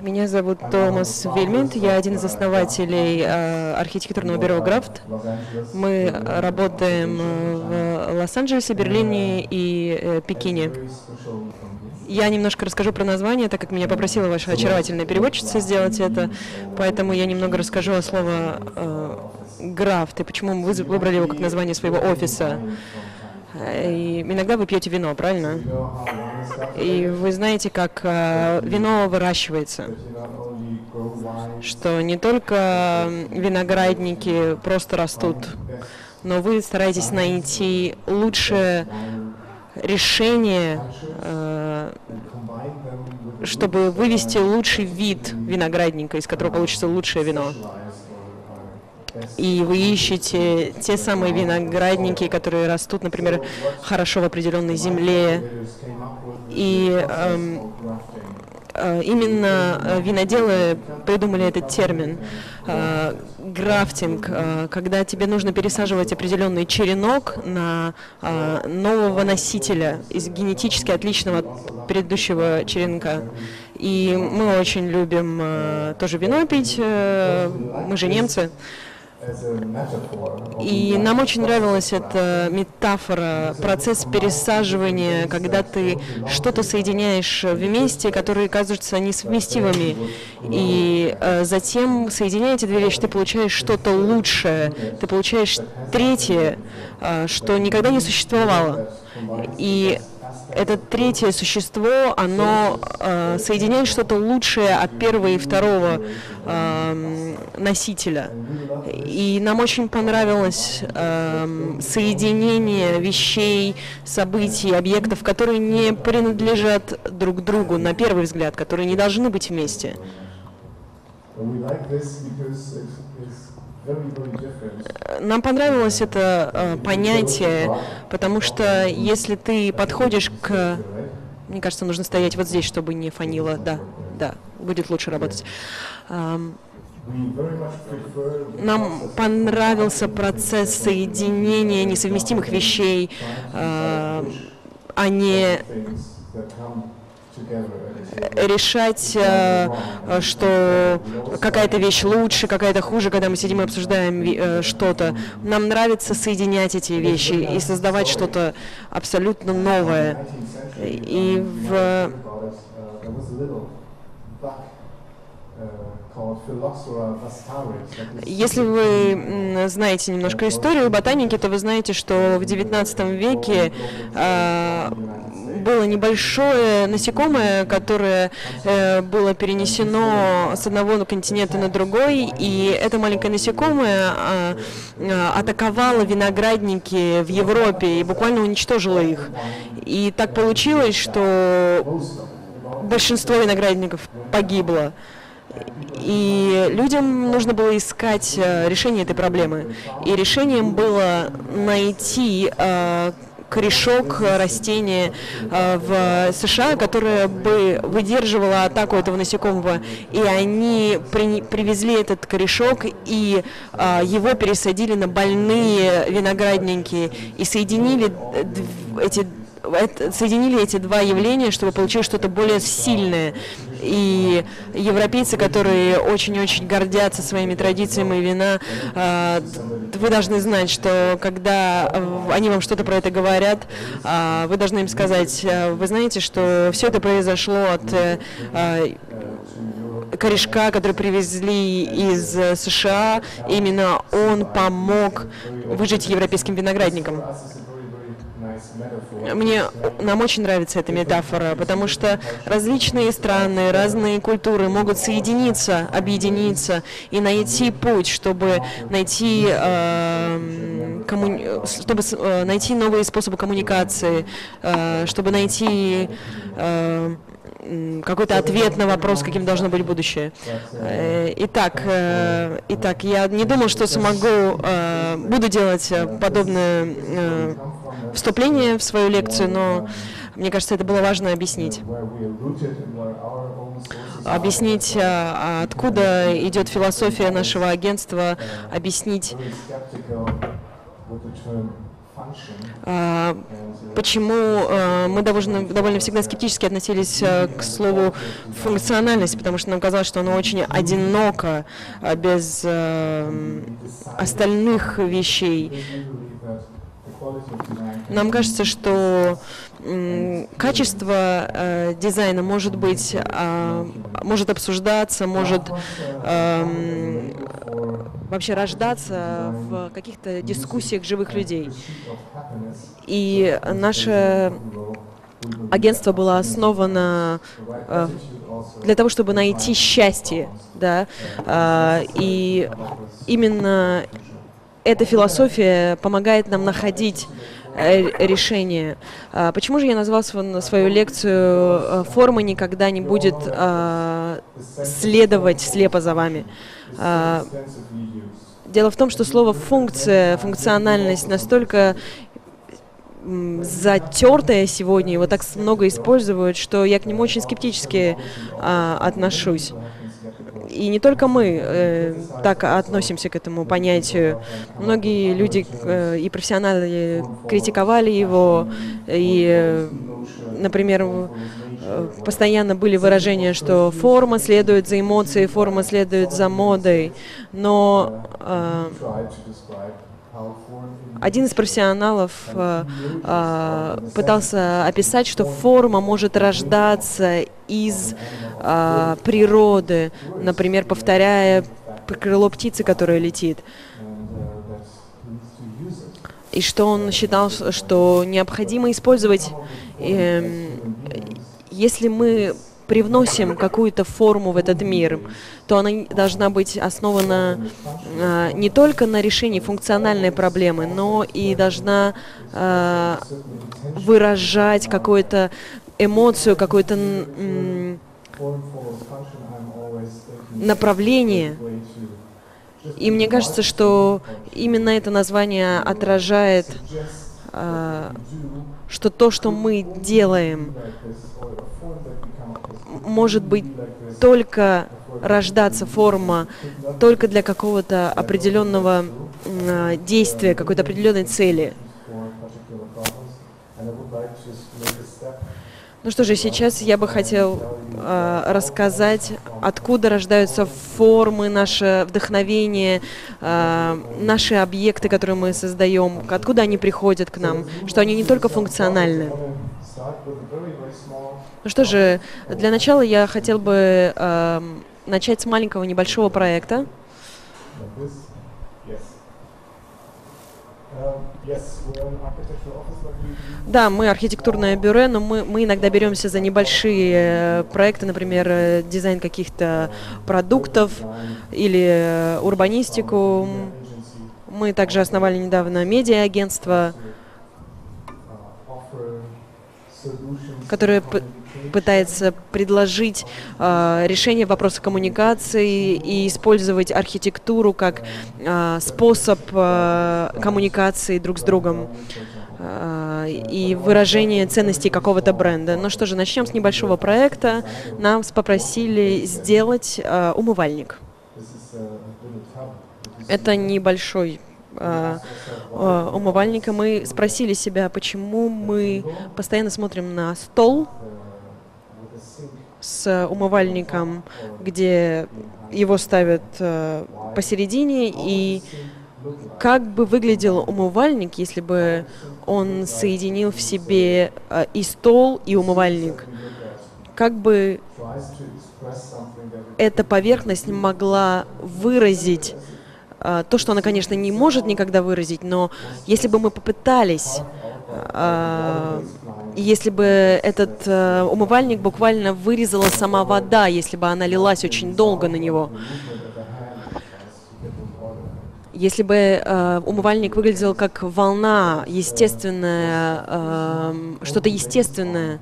Меня зовут Томас Вильмейт, я один из основателей архитектурного бюро «Графт». Мы работаем в Лос-Анджелесе, Берлине и Пекине. Я немножко расскажу про название, так как меня попросила ваша очаровательная переводчица сделать это, поэтому я немного расскажу о слове «Графт» и почему мы выбрали его как название своего офиса. И иногда вы пьете вино, правильно? И вы знаете, как вино выращивается, что не только виноградники просто растут, но вы стараетесь найти лучшее решение, чтобы вывести лучший вид виноградника, из которого получится лучшее вино. И вы ищете те самые виноградники, которые растут, например, хорошо в определенной земле. И именно виноделы придумали этот термин графтинг, когда тебе нужно пересаживать определенный черенок на нового носителя из генетически отличного от предыдущего черенка. И мы очень любим тоже вино пить, мы же немцы. И нам очень нравилась эта метафора, процесс пересаживания, когда ты что-то соединяешь вместе, которые кажутся несовместимыми, и затем, соединяя эти две вещи, ты получаешь что-то лучшее, ты получаешь третье, что никогда не существовало. И это третье существо, оно соединяет что-то лучшее от первого и второго носителя. И нам очень понравилось соединение вещей, событий, объектов, которые не принадлежат друг другу на первый взгляд, которые не должны быть вместе. Нам понравилось это понятие, потому что если ты подходишь к... Мне кажется, нужно стоять вот здесь, чтобы не фанило. Да, да, будет лучше работать. Нам понравился процесс соединения несовместимых вещей, а не... решать, что какая-то вещь лучше, какая-то хуже, когда мы сидим и обсуждаем что-то. Нам нравится соединять эти вещи и создавать что-то абсолютно новое. И в... Если вы знаете немножко историю ботаники, то вы знаете, что в XIX веке было небольшое насекомое, которое было перенесено с одного континента на другой, и это маленькое насекомое атаковало виноградники в Европе и буквально уничтожило их. И так получилось, что большинство виноградников погибло. И людям нужно было искать решение этой проблемы. И решением было найти корешок растения в США, которое бы выдерживало атаку этого насекомого. И они привезли этот корешок и его пересадили на больные виноградники и соединили эти два явления, чтобы получить что-то более сильное. И европейцы, которые очень-очень гордятся своими традициями вина, вы должны знать, что когда они вам что-то про это говорят, вы должны им сказать, вы знаете, что все это произошло от корешка, который привезли из США, именно он помог выжить европейским виноградникам. Нам очень нравится эта метафора, потому что различные страны, разные культуры могут соединиться, объединиться и найти путь, чтобы найти, найти новые способы коммуникации, чтобы найти какой-то ответ на вопрос, каким должно быть будущее. Итак, я не думал, что буду делать подобное вступление в свою лекцию, но мне кажется, это было важно объяснить. Объяснить, откуда идет философия нашего агентства, объяснить... Почему мы довольно всегда скептически относились к слову «функциональность», потому что нам казалось, что оно очень одиноко, без остальных вещей. Нам кажется, что качество дизайна может обсуждаться, может вообще рождаться в каких-то дискуссиях живых людей. И наше агентство было основано для того, чтобы найти счастье, да, и именно эта философия помогает нам находить решение. Почему же я назвал свою лекцию «Форма никогда не будет следовать слепо за вами»? Дело в том, что слово «функция», «функциональность» настолько затертое сегодня, его так много используют, что я к нему очень скептически отношусь. И не только мы так относимся к этому понятию. Многие люди и профессионалы критиковали его. И, например, постоянно были выражения, что форма следует за эмоцией, форма следует за модой. Но один из профессионалов пытался описать, что форма может рождаться из природы, например, повторяя крыло птицы, которая летит. И что он считал, что необходимо использовать, если мы привносим какую-то форму в этот мир, то она должна быть основана не только на решении функциональной проблемы, но и должна выражать какую-то эмоцию, какое-то направление. И мне кажется, что именно это название отражает, что то, что мы делаем, может быть только рождаться форма, только для какого-то определенного действия, какой-то определенной цели. Ну что же, сейчас я бы хотел рассказать, откуда рождаются формы, наше вдохновение, наши объекты, которые мы создаем, откуда они приходят к нам, что они не только функциональны. Ну что же, для начала я хотел бы начать с маленького небольшого проекта. Да, мы архитектурное бюро, но мы иногда беремся за небольшие проекты, например, дизайн каких-то продуктов или урбанистику. Мы также основали недавно медиа-агентство, которое пытается предложить решение вопроса коммуникации и использовать архитектуру как способ коммуникации друг с другом и выражение ценностей какого-то бренда. Ну что же, начнем с небольшого проекта. Нас попросили сделать умывальник. Это небольшой умывальник. Мы спросили себя, почему мы постоянно смотрим на стол с умывальником, где его ставят посередине, и как бы выглядел умывальник, если бы он соединил в себе и стол, и умывальник? Как бы эта поверхность могла выразить то, что она, конечно, не может никогда выразить, но если бы мы попытались, если бы этот умывальник буквально вырезала сама вода, если бы она лилась очень долго на него, если бы умывальник выглядел как волна, естественная, что-то естественное.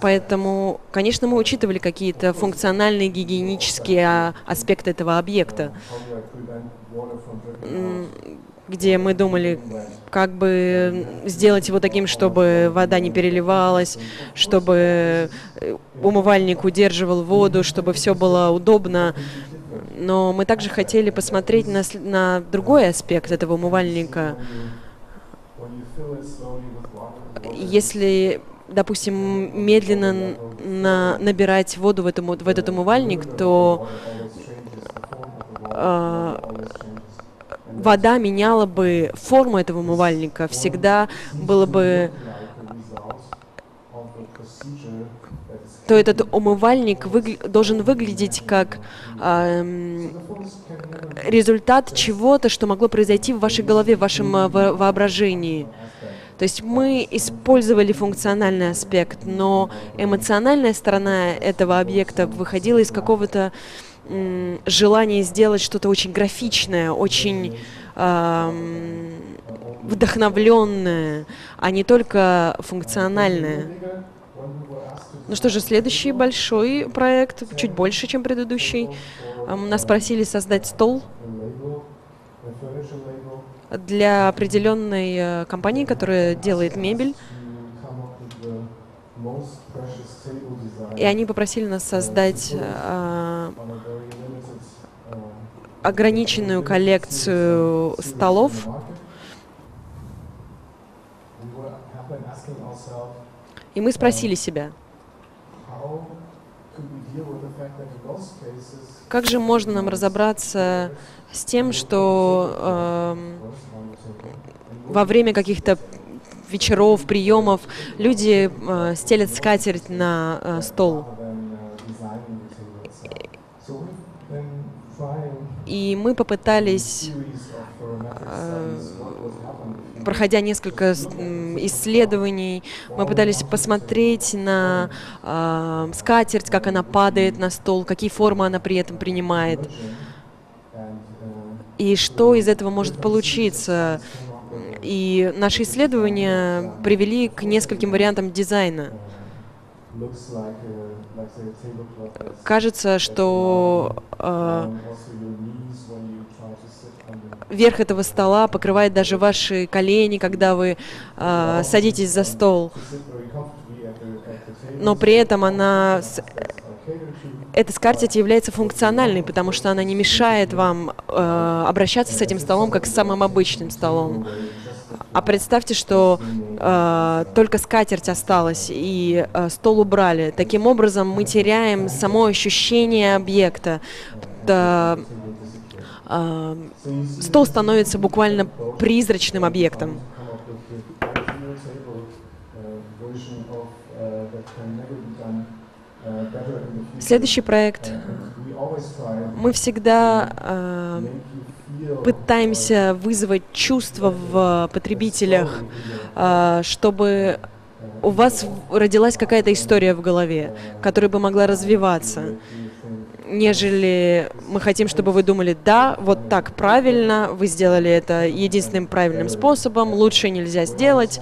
Поэтому, конечно, мы учитывали какие-то функциональные, гигиенические аспекты этого объекта, где мы думали, как бы сделать его таким, чтобы вода не переливалась, чтобы умывальник удерживал воду, чтобы все было удобно. но мы также хотели посмотреть на другой аспект этого умывальника. Если, допустим, медленно набирать воду в этот умывальник, то вода меняла бы форму этого умывальника. Всегда было бы... то этот умывальник должен выглядеть как результат чего-то, что могло произойти в вашей голове, в вашем воображении. То есть мы использовали функциональный аспект, но эмоциональная сторона этого объекта выходила из какого-то желания сделать что-то очень графичное, очень вдохновленное, а не только функциональное. Ну что же, следующий большой проект, чуть больше, чем предыдущий. Нас просили создать стол для определенной компании, которая делает мебель. И они попросили нас создать ограниченную коллекцию столов. И мы спросили себя, как же можно нам разобраться с тем, что во время каких-то вечеров, приемов люди стелят скатерть на стол? И мы попытались, проходя несколько исследований, мы пытались посмотреть на скатерть, как она падает на стол, какие формы она при этом принимает, и что из этого может получиться. И наши исследования привели к нескольким вариантам дизайна. Кажется, что верх этого стола покрывает даже ваши колени, когда вы садитесь за стол. Но при этом эта скатерть является функциональной, потому что она не мешает вам обращаться с этим столом как с самым обычным столом. А представьте, что только скатерть осталась, и стол убрали. Таким образом, мы теряем само ощущение объекта. Стол становится буквально призрачным объектом. Следующий проект. Мы всегда пытаемся вызвать чувство в потребителях, чтобы у вас родилась какая-то история в голове, которая бы могла развиваться, нежели мы хотим, чтобы вы думали: да, вот так правильно, вы сделали это единственным правильным способом, лучше нельзя сделать.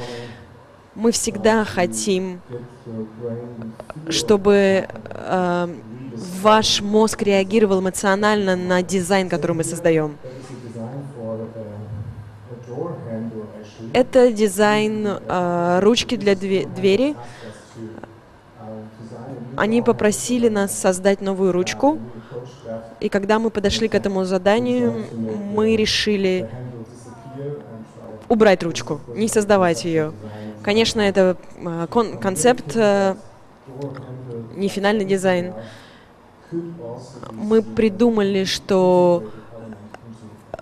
Мы всегда хотим, чтобы ваш мозг реагировал эмоционально на дизайн, который мы создаем. Это дизайн ручки для двери. Они попросили нас создать новую ручку. И когда мы подошли к этому заданию, мы решили убрать ручку, не создавать ее. Конечно, это концепт, не финальный дизайн. Мы придумали, что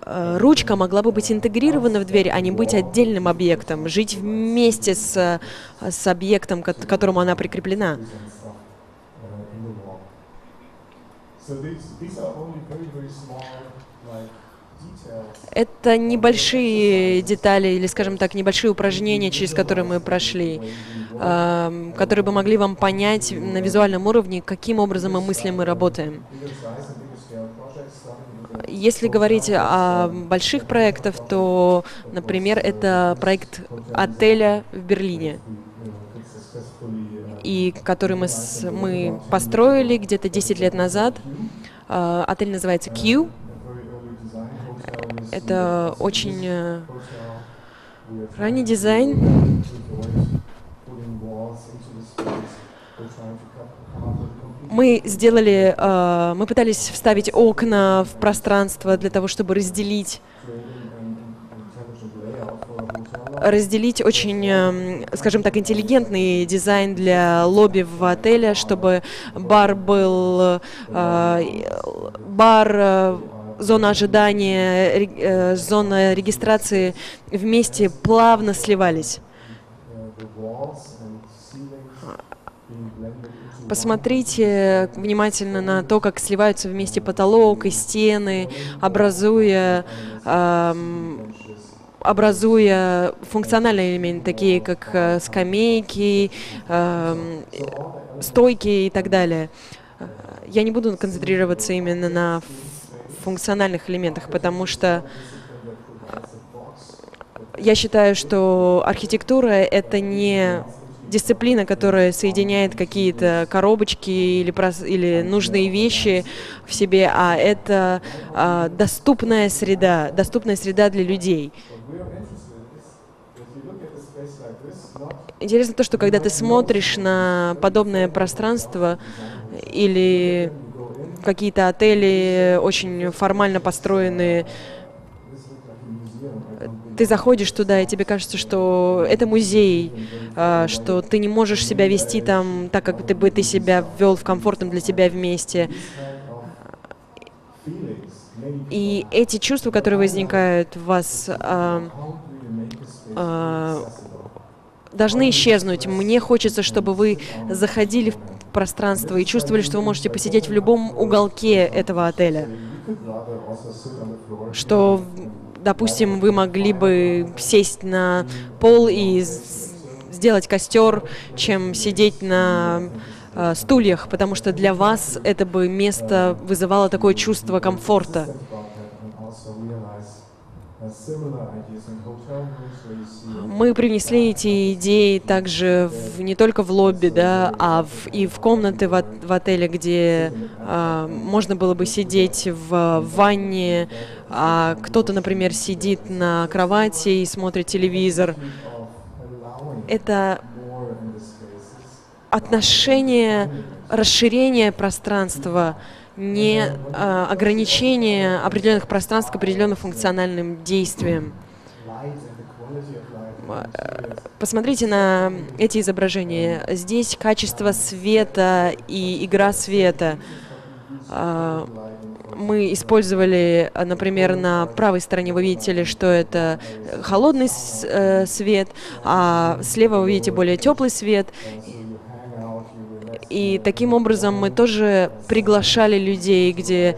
ручка могла бы быть интегрирована в дверь, а не быть отдельным объектом, жить вместе с объектом, к которому она прикреплена. Это небольшие детали или, скажем так, небольшие упражнения, через которые мы прошли, которые бы могли вам понять на визуальном уровне, каким образом мы мыслим и работаем. Если говорить о больших проектах, то, например, это проект отеля в Берлине, и который мы построили где-то 10 лет назад. Отель называется Q. Это очень ранний дизайн. Мы пытались вставить окна в пространство для того, чтобы разделить очень, скажем так, интеллигентный дизайн для лобби в отеле, чтобы бар был зона ожидания, зона регистрации вместе плавно сливались. Посмотрите внимательно на то, как сливаются вместе потолок и стены, образуя функциональные элементы, такие как скамейки, стойки и так далее. Я не буду концентрироваться именно на функциональных элементах, потому что я считаю, что архитектура — это не дисциплина, которая соединяет какие-то коробочки или нужные вещи в себе, а это доступная среда для людей. Интересно то, что когда ты смотришь на подобное пространство или какие-то отели очень формально построенные, ты заходишь туда, и тебе кажется, что это музей, что ты не можешь себя вести там так, как ты бы себя вел в комфортном для тебя месте. И эти чувства, которые возникают в вас, должны исчезнуть. Мне хочется, чтобы вы заходили в пространство и чувствовали, что вы можете посидеть в любом уголке этого отеля. Что, допустим, вы могли бы сесть на пол и сделать костер, чем сидеть на стульях, потому что для вас это бы место вызывало такое чувство комфорта. Мы принесли эти идеи также не только в лобби, да, и в комнаты в отеле, где можно было бы сидеть в ванне, а кто-то, например, сидит на кровати и смотрит телевизор. Это отношение, расширение пространства, не ограничение определенных пространств к определенным функциональным действиям. Посмотрите на эти изображения. Здесь качество света и игра света. Мы использовали, например, на правой стороне вы видите, что это холодный свет, а слева вы видите более теплый свет. И таким образом мы тоже приглашали людей, где,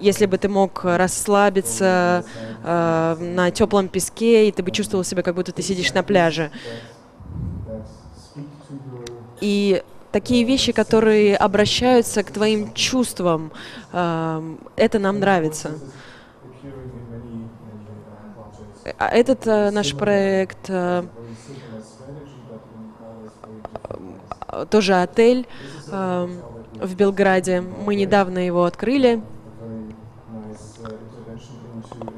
если бы ты мог расслабиться на теплом песке, и ты бы чувствовал себя, как будто ты сидишь на пляже. И такие вещи, которые обращаются к твоим чувствам, это нам нравится. Этот наш проект... Тоже отель в Белграде. Мы недавно его открыли.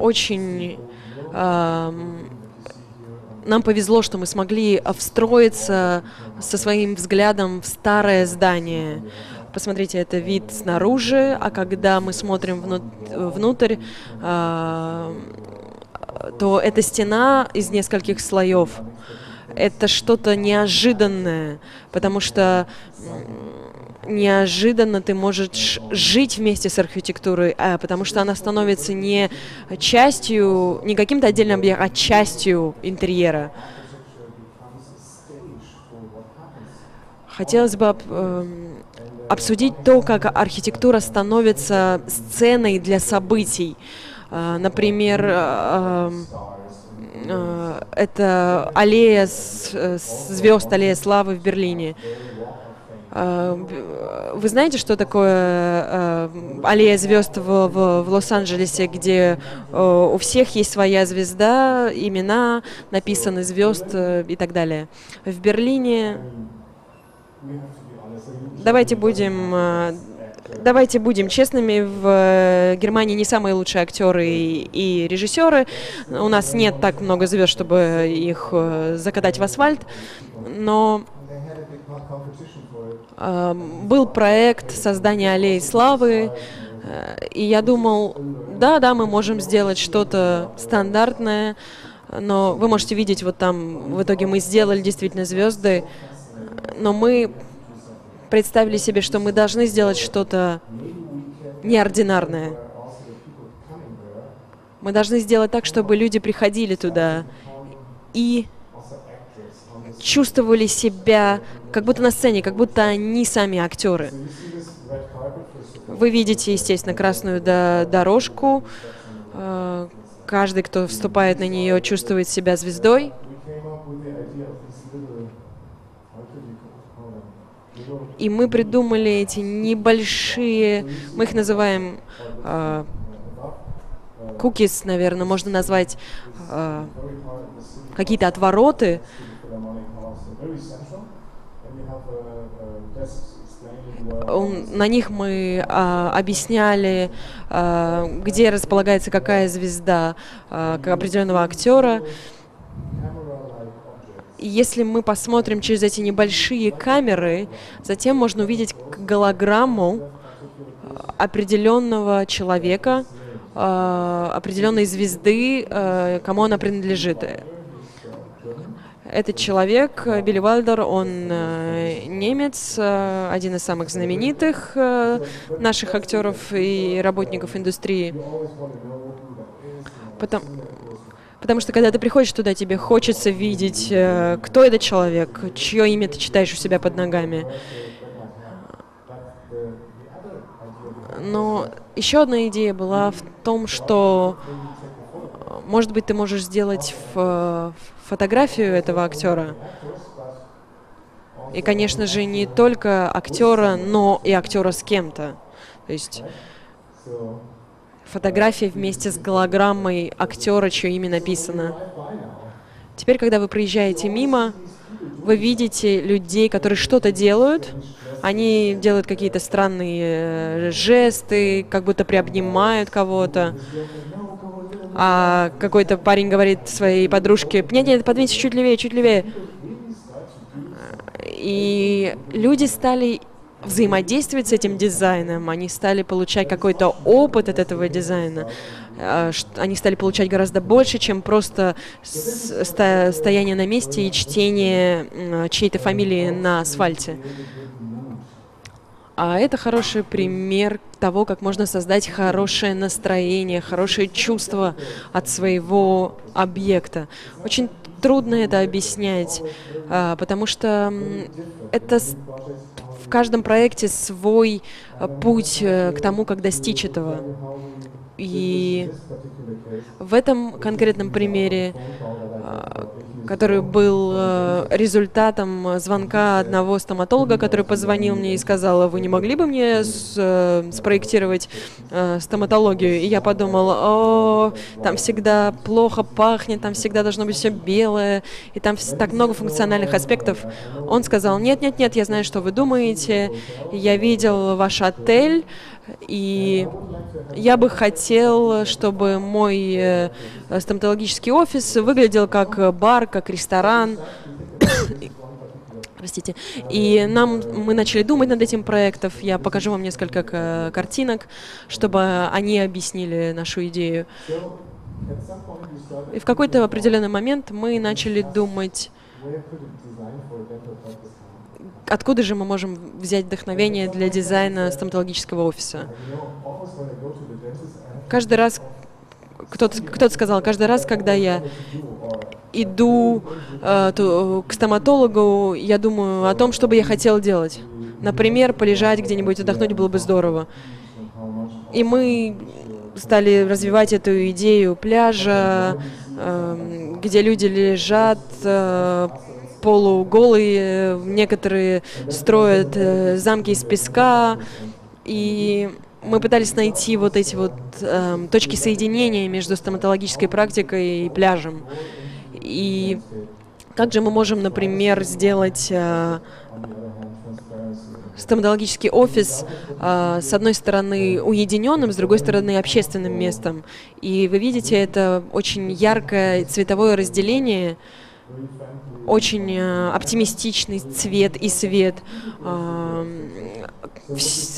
Очень нам повезло, что мы смогли встроиться со своим взглядом в старое здание. Посмотрите, это вид снаружи, а когда мы смотрим внутрь, то это стена из нескольких слоев. Это что-то неожиданное, потому что неожиданно ты можешь жить вместе с архитектурой, потому что она становится не частью, не каким-то отдельным объектом, а частью интерьера. Хотелось бы обсудить то, как архитектура становится сценой для событий. Например, это аллея звезд, аллея славы в Берлине. Вы знаете, что такое аллея звезд в Лос-Анджелесе, где у всех есть своя звезда, имена, написаны звезд и так далее. В Берлине... Давайте будем честными, в Германии не самые лучшие актеры и режиссеры. У нас нет так много звезд, чтобы их закатать в асфальт, но Был проект создания аллеи славы, и я думал, да, мы можем сделать что-то стандартное, но вы можете видеть, вот там в итоге мы сделали действительно звезды, но мы представили себе, что мы должны сделать что-то неординарное. Мы должны сделать так, чтобы люди приходили туда и чувствовали себя как будто на сцене, как будто они сами актеры. Вы видите, естественно, красную дорожку. Каждый, кто вступает на нее, чувствует себя звездой. И мы придумали эти небольшие, мы их называем кукис, наверное, можно назвать какие-то отвороты. На них мы объясняли, где располагается какая звезда определенного актера. И если мы посмотрим через эти небольшие камеры, затем можно увидеть голограмму определенного человека, определенной звезды, кому она принадлежит. Этот человек, Билли Вальдор, он немец, один из самых знаменитых наших актеров и работников индустрии. Потому что, когда ты приходишь туда, тебе хочется видеть, кто этот человек, чье имя ты читаешь у себя под ногами. Но еще одна идея была в том, что, может быть, ты можешь сделать фотографию этого актера. И, конечно же, не только актера, но и актера с кем-то. То есть фотография вместе с голограммой актера, чье имя написано. Теперь, когда вы проезжаете мимо, вы видите людей, которые что-то делают. Они делают какие-то странные жесты, как будто приобнимают кого-то. А какой-то парень говорит своей подружке: «Нет, подвинься чуть левее, чуть левее». И люди стали взаимодействовать с этим дизайном, они стали получать какой-то опыт от этого дизайна. Они стали получать гораздо больше, чем просто стояние на месте и чтение чьей-то фамилии на асфальте. А это хороший пример того, как можно создать хорошее настроение, хорошее чувство от своего объекта. Очень трудно это объяснять, потому что это в каждом проекте свой путь к тому, как достичь этого. И в этом конкретном примере, который был результатом звонка одного стоматолога, который позвонил мне и сказал: «Вы не могли бы мне спроектировать стоматологию?» И я подумала: «О, там всегда плохо пахнет, там всегда должно быть все белое, и там так много функциональных аспектов». Он сказал: «Нет, я знаю, что вы думаете, я видел ваш отель, и я бы хотел, чтобы мой стоматологический офис выглядел как бар, как ресторан». Простите. И мы начали думать над этим проектом. Я покажу вам несколько картинок, чтобы они объяснили нашу идею. И в какой-то определенный момент мы начали думать, откуда же мы можем взять вдохновение для дизайна стоматологического офиса. Каждый раз, кто-то сказал, каждый раз, когда я иду к стоматологу, я думаю о том, что бы я хотел делать. Например, полежать где-нибудь, отдохнуть было бы здорово. И мы стали развивать эту идею пляжа, где люди лежат полуголые, некоторые строят замки из песка, и мы пытались найти вот эти вот точки соединения между стоматологической практикой и пляжем. И как же мы можем, например, сделать стоматологический офис с одной стороны уединенным, с другой стороны общественным местом. И вы видите, это очень яркое цветовое разделение, очень оптимистичный цвет и свет.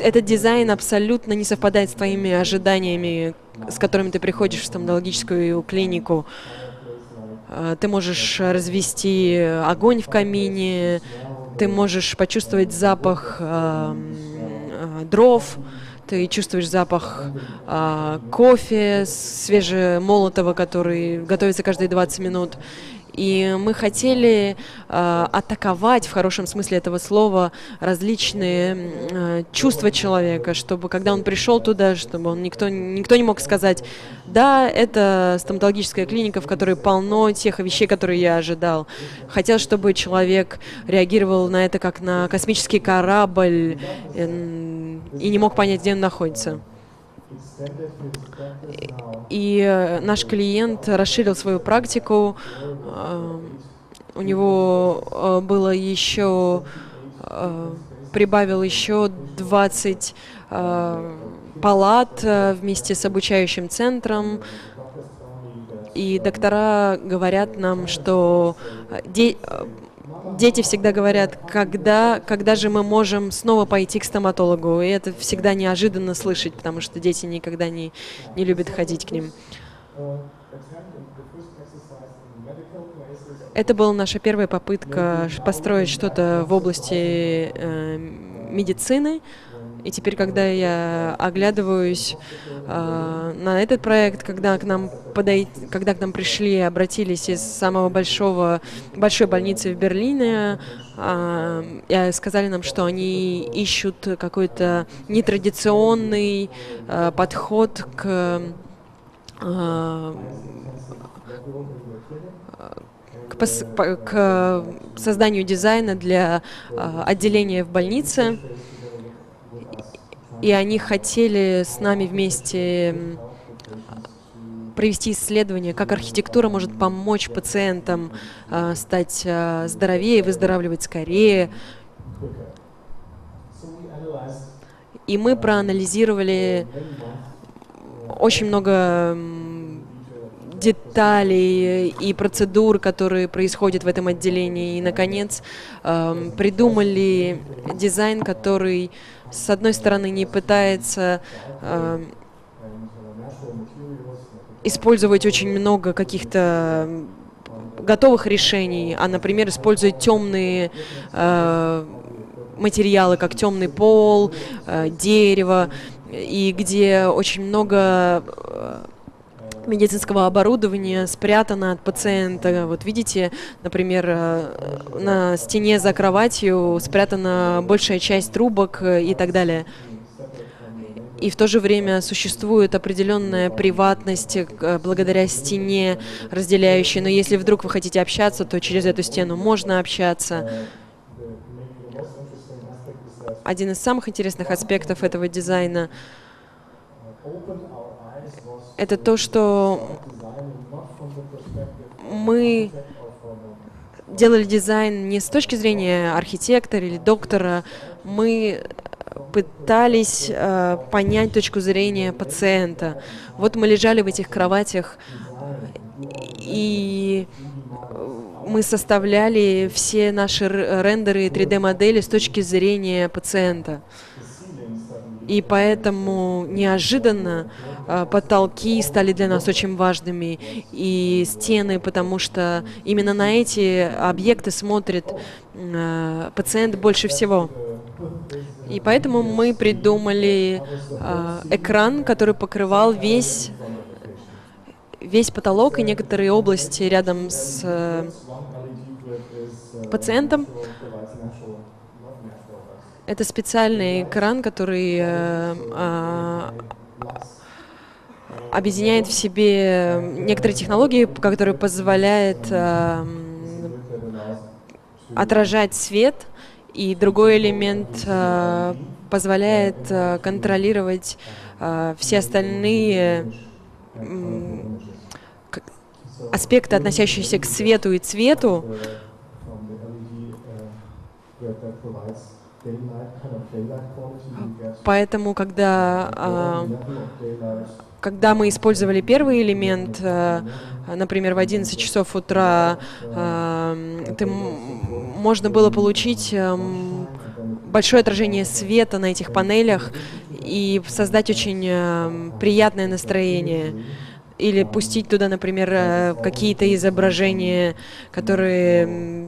Этот дизайн абсолютно не совпадает с твоими ожиданиями, с которыми ты приходишь в стоматологическую клинику. Ты можешь развести огонь в камине, ты можешь почувствовать запах дров, ты чувствуешь запах кофе свежемолотого, который готовится каждые 20 минут. И мы хотели атаковать, в хорошем смысле этого слова, различные чувства человека, чтобы, когда он пришел туда, чтобы он никто не мог сказать: да, это стоматологическая клиника, в которой полно тех вещей, которые я ожидал. Хотел, чтобы человек реагировал на это как на космический корабль и не мог понять, где он находится. И наш клиент расширил свою практику. У него было еще, прибавил еще 20 палат вместе с обучающим центром. И доктора говорят нам, что дети всегда говорят: когда же мы можем снова пойти к стоматологу? И это всегда неожиданно слышать, потому что дети никогда не любят ходить к ним. Это была наша первая попытка построить что-то в области медицины. И теперь, когда я оглядываюсь на этот проект, когда к нам пришли, обратились из самого большой больницы в Берлине, сказали нам, что они ищут какой-то нетрадиционный подход к созданию дизайна для отделения в больнице. И они хотели с нами вместе провести исследование, как архитектура может помочь пациентам стать здоровее, выздоравливать скорее. И мы проанализировали очень много деталей и процедур, которые происходят в этом отделении. И, наконец, придумали дизайн, который, с одной стороны, не пытается использовать очень много каких-то готовых решений, а, например, использует темные материалы, как темный пол, дерево, и где очень много медицинского оборудования спрятано от пациента. Вот видите, например, на стене за кроватью спрятана большая часть трубок и так далее. И в то же время существует определенная приватность благодаря стене, разделяющей. Но если вдруг вы хотите общаться, то через эту стену можно общаться. Один из самых интересных аспектов этого дизайна — это то, что мы делали дизайн не с точки зрения архитектора или доктора, мы пытались понять точку зрения пациента. Вот мы лежали в этих кроватях, и мы составляли все наши рендеры и 3D-модели с точки зрения пациента. И поэтому неожиданно потолки стали для нас очень важными, и стены, потому что именно на эти объекты смотрит пациент больше всего. И поэтому мы придумали экран, который покрывал весь потолок и некоторые области рядом с пациентом. Это специальный экран, который объединяет в себе некоторые технологии, которые позволяют отражать свет, и другой элемент позволяет контролировать все остальные аспекты, относящиеся к свету и цвету. Поэтому, когда мы использовали первый элемент, например, в 11 часов утра можно было получить большое отражение света на этих панелях и создать очень приятное настроение. Или пустить туда, например, какие-то изображения, которые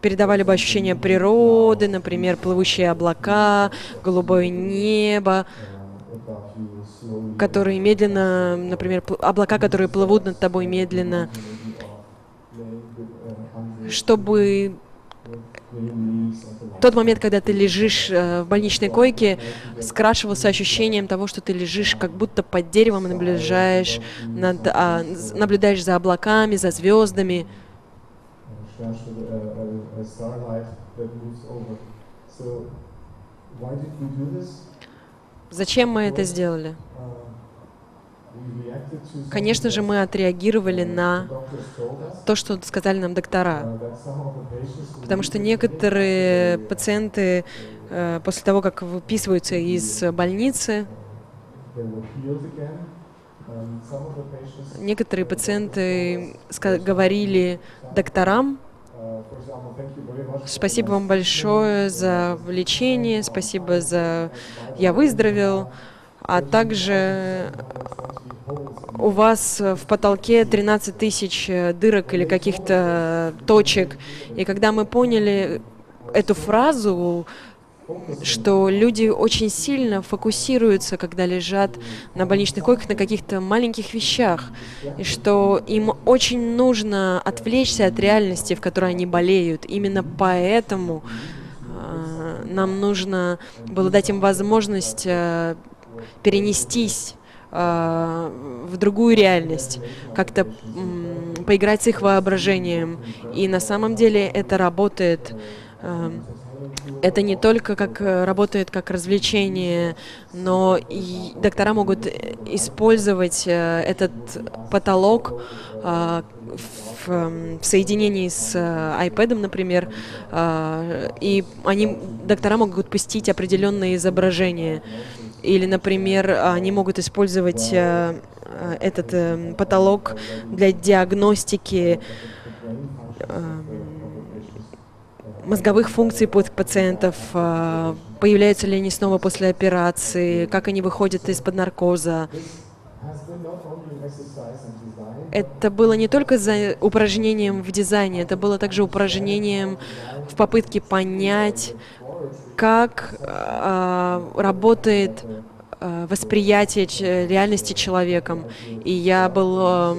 передавали бы ощущение природы, например, плывущие облака, голубое небо, которые медленно, например, облака, которые плывут над тобой медленно, чтобы тот момент, когда ты лежишь в больничной койке, скрашивался ощущением того, что ты лежишь как будто под деревом и наблюдаешь за облаками, за звездами. Зачем мы это сделали? Конечно же, мы отреагировали на то, что сказали нам доктора, потому что некоторые пациенты после того, как выписываются из больницы, некоторые пациенты говорили докторам: спасибо вам большое за лечение, спасибо за «я выздоровел», а также у вас в потолке 13 тысяч дырок или каких-то точек. И когда мы поняли эту фразу, что люди очень сильно фокусируются, когда лежат на больничных койках, на каких-то маленьких вещах, и что им очень нужно отвлечься от реальности, в которой они болеют. Именно поэтому нам нужно было дать им возможность перенестись в другую реальность, как-то поиграть с их воображением. И на самом деле это работает. Это не только как работает как развлечение, но и доктора могут использовать этот потолок в соединении с iPad'ом, например, и доктора могут пустить определенные изображения. Или, например, они могут использовать этот потолок для диагностики мозговых функций пациентов, появляются ли они снова после операции, как они выходят из-под наркоза. Это было не только упражнением в дизайне, это было также упражнением в попытке понять, как работает восприятие реальности человеком. И я был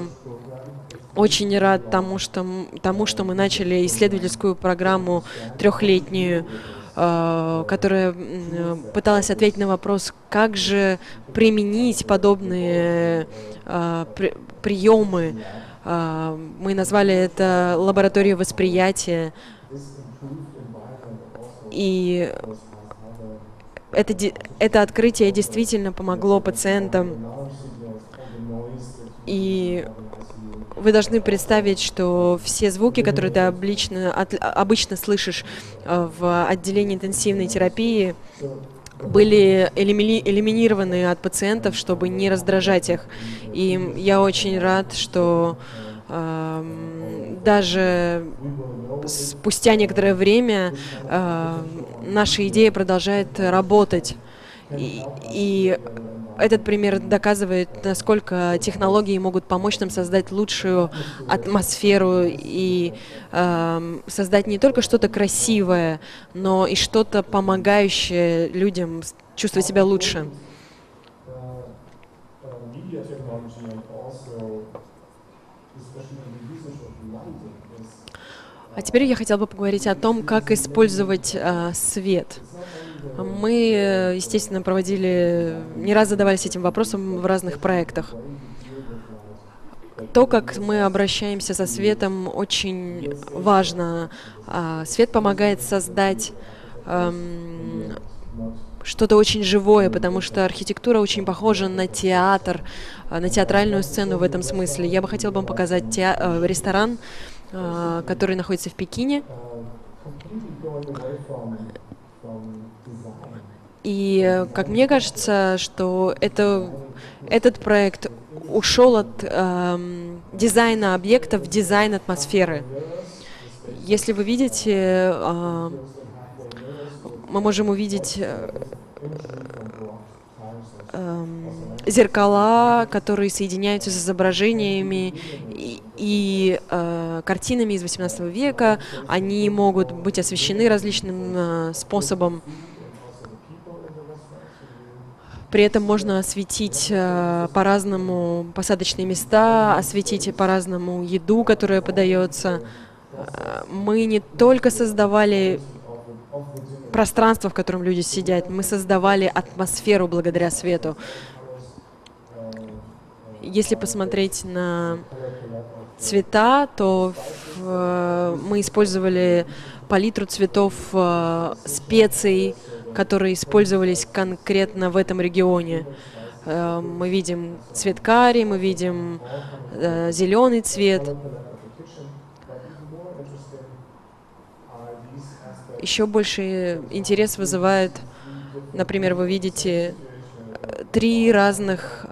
очень рад тому, что мы начали исследовательскую программу трехлетнюю, которая пыталась ответить на вопрос, как же применить подобные приемы. Мы назвали это лабораторией восприятия. И это открытие действительно помогло пациентам. И вы должны представить, что все звуки, которые ты обычно слышишь в отделении интенсивной терапии, были элиминированы от пациентов, чтобы не раздражать их. И я очень рад, что даже спустя некоторое время наша идея продолжает работать. И этот пример доказывает, насколько технологии могут помочь нам создать лучшую атмосферу и создать не только что-то красивое, но и что-то помогающее людям чувствовать себя лучше. А теперь я хотела бы поговорить о том, как использовать свет. Мы, естественно, не раз задавались этим вопросом в разных проектах. То, как мы обращаемся со светом, очень важно. Свет помогает создать что-то очень живое, потому что архитектура очень похожа на театр, на театральную сцену в этом смысле. Я бы хотела вам показать ресторан, который находится в Пекине. И, как мне кажется, что этот проект ушел от дизайна объекта в дизайн атмосферы. Если вы видите, мы можем увидеть зеркала, которые соединяются с изображениями и картинами из 18 века. Они могут быть освещены различным способом. При этом можно осветить по-разному посадочные места, осветить по-разному еду, которая подается. Мы не только создавали пространство, в котором люди сидят, мы создавали атмосферу благодаря свету. Если посмотреть на цвета, то мы использовали палитру цветов, специй, которые использовались конкретно в этом регионе. Мы видим цвет карри, мы видим зеленый цвет. Еще больше интерес вызывает, например, вы видите три разных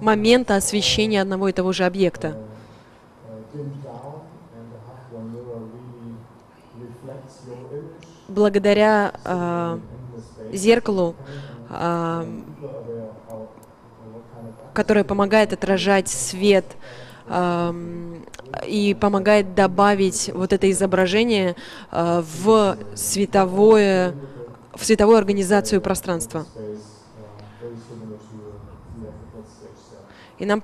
момента освещения одного и того же объекта. Благодаря зеркалу, которое помогает отражать свет, и помогает добавить вот это изображение в световую организацию пространства. И нам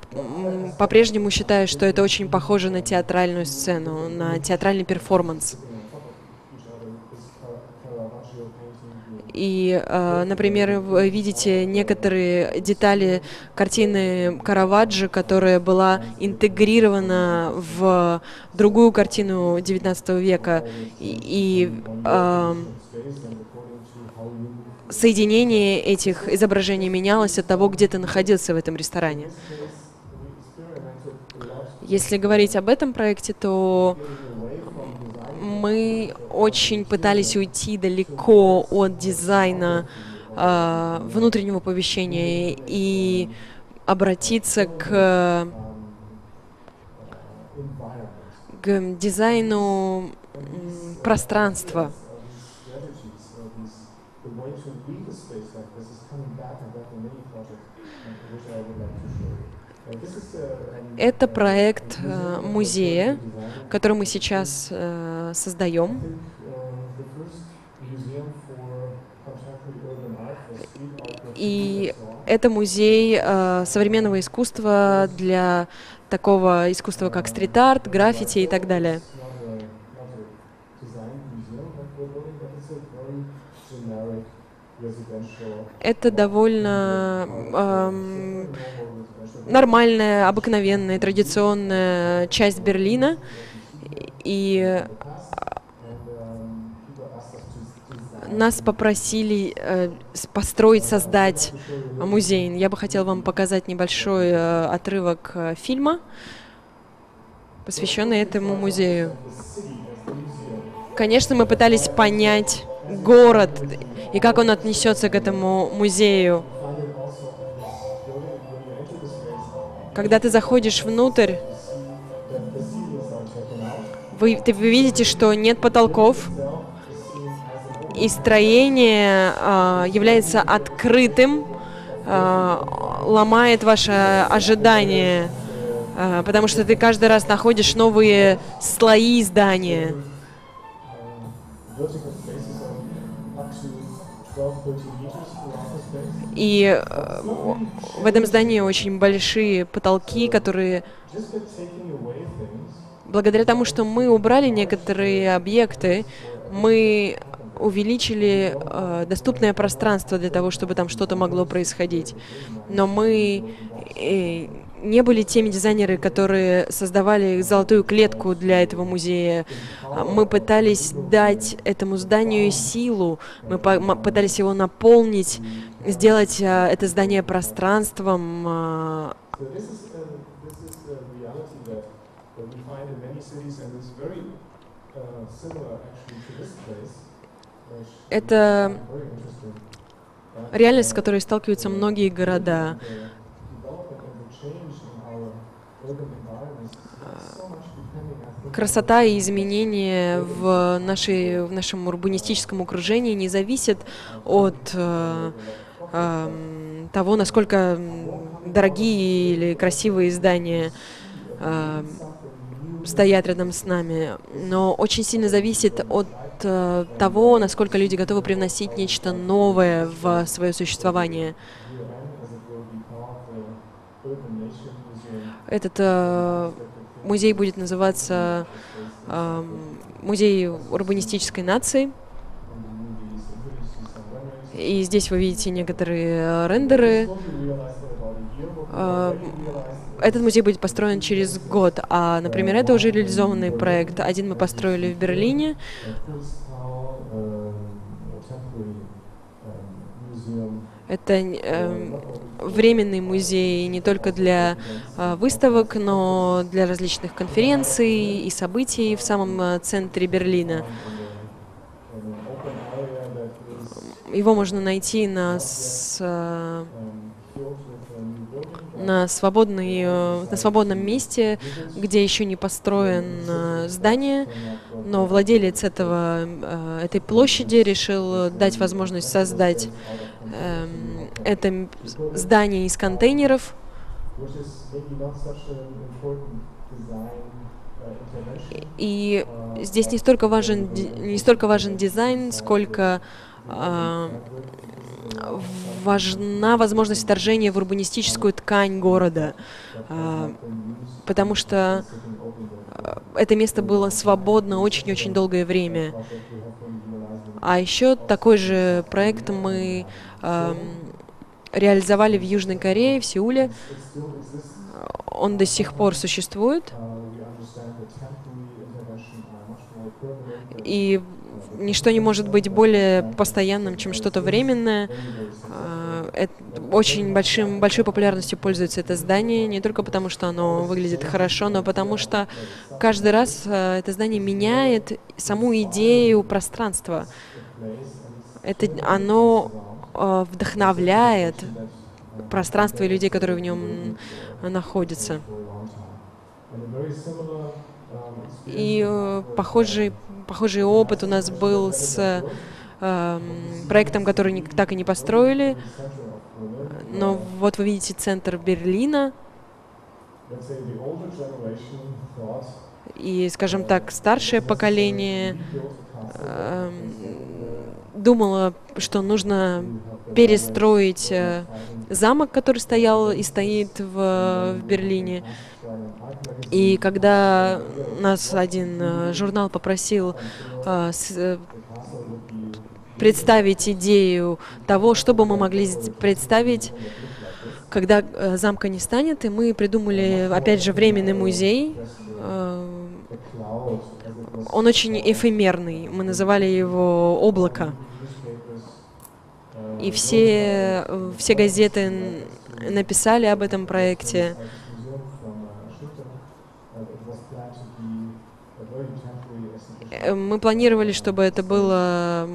по-прежнему считаю, что это очень похоже на театральную сцену, на театральный перформанс. И, например, вы видите некоторые детали картины Караваджи, которая была интегрирована в другую картину XIX века. И соединение этих изображений менялось от того, где ты находился в этом ресторане. Если говорить об этом проекте, то мы очень пытались уйти далеко от дизайна внутреннего помещения и обратиться к дизайну пространства. Это проект музея, который мы сейчас создаем. И это музей современного искусства для такого искусства, как стрит-арт, граффити и так далее. Это довольно нормальная, обыкновенная, традиционная часть Берлина. И нас попросили построить, создать музей. Я бы хотела вам показать небольшой отрывок фильма, посвященный этому музею. Конечно, мы пытались понять город и как он отнесется к этому музею. Когда ты заходишь внутрь, вы видите, что нет потолков, и строение является открытым, ломает ваше ожидание, потому что ты каждый раз находишь новые слои здания. И в этом здании очень большие потолки, которые... Благодаря тому, что мы убрали некоторые объекты, мы увеличили доступное пространство для того, чтобы там что-то могло происходить. Но мы не были теми дизайнерами, которые создавали золотую клетку для этого музея. Мы пытались дать этому зданию силу, мы пытались его наполнить, сделать это здание пространством. Это реальность, с которой сталкиваются многие города. Красота и изменения в нашем урбанистическом окружении не зависят от того, насколько дорогие или красивые здания стоят рядом с нами, но очень сильно зависит от того, насколько люди готовы привносить нечто новое в свое существование. Этот музей будет называться «Музей урбанистической нации». И здесь вы видите некоторые рендеры. Этот музей будет построен через год, а, например, это уже реализованный проект. Один мы построили в Берлине. Это временный музей не только для выставок, но для различных конференций и событий в самом центре Берлина. Его можно найти на свободном месте, где еще не построено здание, но владелец этой площади решил дать возможность создать это здание из контейнеров. И здесь не столько важен дизайн, сколько важна возможность вторжения в урбанистическую ткань города, потому что это место было свободно очень-очень долгое время. А еще такой же проект мы реализовали в Южной Корее, в Сеуле. Он до сих пор существует. И ничто не может быть более постоянным, чем что-то временное. Очень большой популярностью пользуется это здание, не только потому, что оно выглядит хорошо, но потому что каждый раз это здание меняет саму идею пространства. Оно вдохновляет пространство и людей, которые в нем находятся. И похожий опыт у нас был с проектом, который так и не построили. Но вот вы видите центр Берлина. И, скажем так, старшее поколение думала, что нужно перестроить замок, который стоял и стоит в Берлине. И когда нас один журнал попросил представить идею того, что бы мы могли представить, когда замка не станет, и мы придумали, опять же, временный музей. Он очень эфемерный, мы называли его «Облако». И все газеты написали об этом проекте. Мы планировали, чтобы это было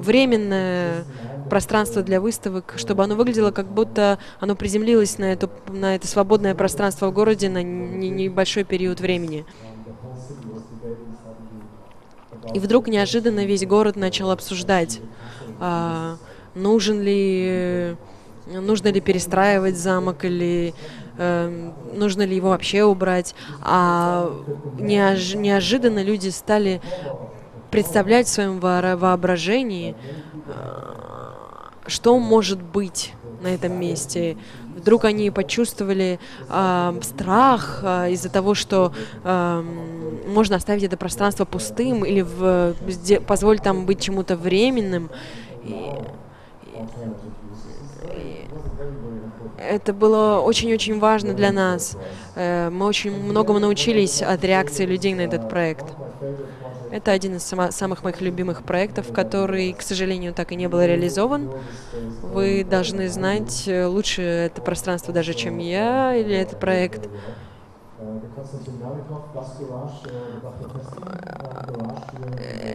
временное пространство для выставок, чтобы оно выглядело, как будто оно приземлилось на это свободное пространство в городе на небольшой период времени. И вдруг неожиданно весь город начал обсуждать, нужно ли перестраивать замок или нужно ли его вообще убрать. А неожиданно люди стали представлять в своем воображении, что может быть на этом месте. Вдруг они почувствовали страх из-за того, что можно оставить это пространство пустым или позволить там быть чему-то временным. Это было очень-очень важно для нас. Мы очень многому научились от реакции людей на этот проект. Это один из самых моих любимых проектов, который, к сожалению, так и не был реализован. Вы должны знать лучше это пространство даже, чем я, или этот проект.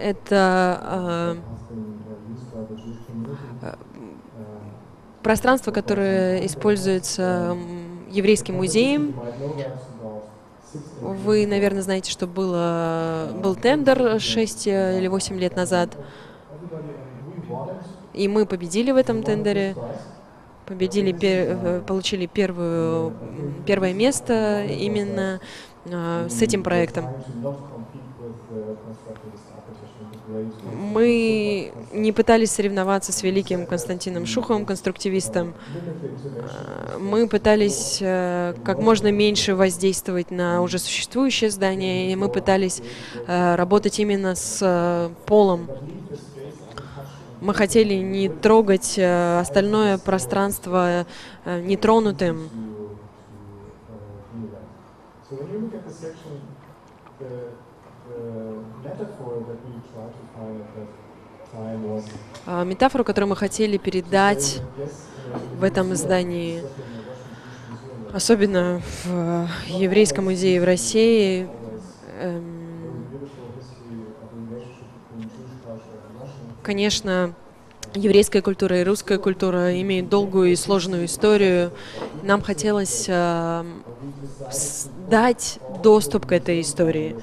Это пространство, которое используется еврейским музеем. Вы, наверное, знаете, что был тендер 6 или 8 лет назад, и мы победили в этом тендере, получили первое место именно с этим проектом. Мы не пытались соревноваться с великим Константином Шуховым, конструктивистом. Мы пытались как можно меньше воздействовать на уже существующее здание, и мы пытались работать именно с полом. Мы хотели не трогать остальное пространство нетронутым. Метафору, которую мы хотели передать в этом здании, особенно в Еврейском музее в России, конечно, еврейская культура и русская культура имеют долгую и сложную историю. Нам хотелось дать доступ к этой истории.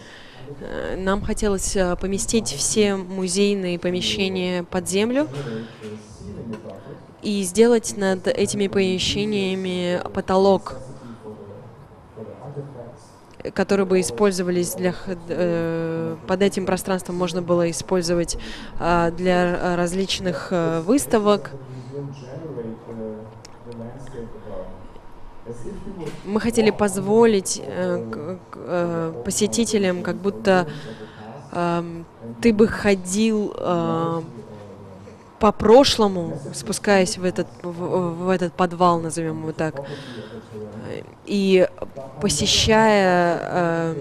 Нам хотелось поместить все музейные помещения под землю и сделать над этими помещениями потолок, которые бы использовались под этим пространством можно было использовать для различных выставок. Мы хотели позволить посетителям, как будто ты бы ходил по прошлому, спускаясь в этот подвал, назовем его так, и посещая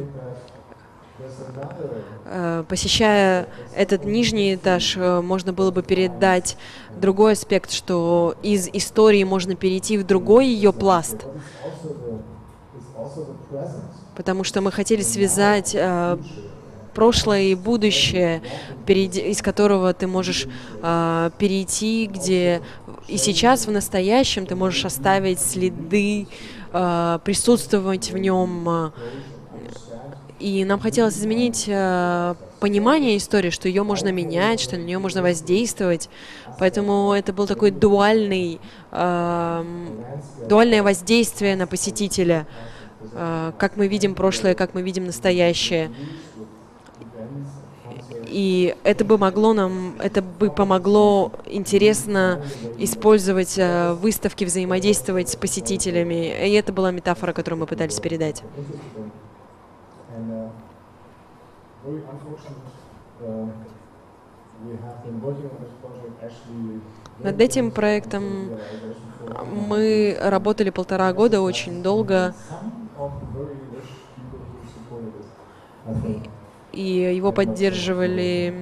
этот нижний этаж, можно было бы передать другой аспект, что из истории можно перейти в другой ее пласт. Потому что мы хотели связать прошлое и будущее, из которого ты можешь перейти, где и сейчас, в настоящем, ты можешь оставить следы, присутствовать в нем. И нам хотелось изменить понимание истории, что ее можно менять, что на нее можно воздействовать. Поэтому это был такой дуальное воздействие на посетителя. Как мы видим прошлое, как мы видим настоящее. И это бы помогло интересно использовать выставки, взаимодействовать с посетителями. И это была метафора, которую мы пытались передать. Над этим проектом мы работали 1,5 года, очень долго, и его поддерживали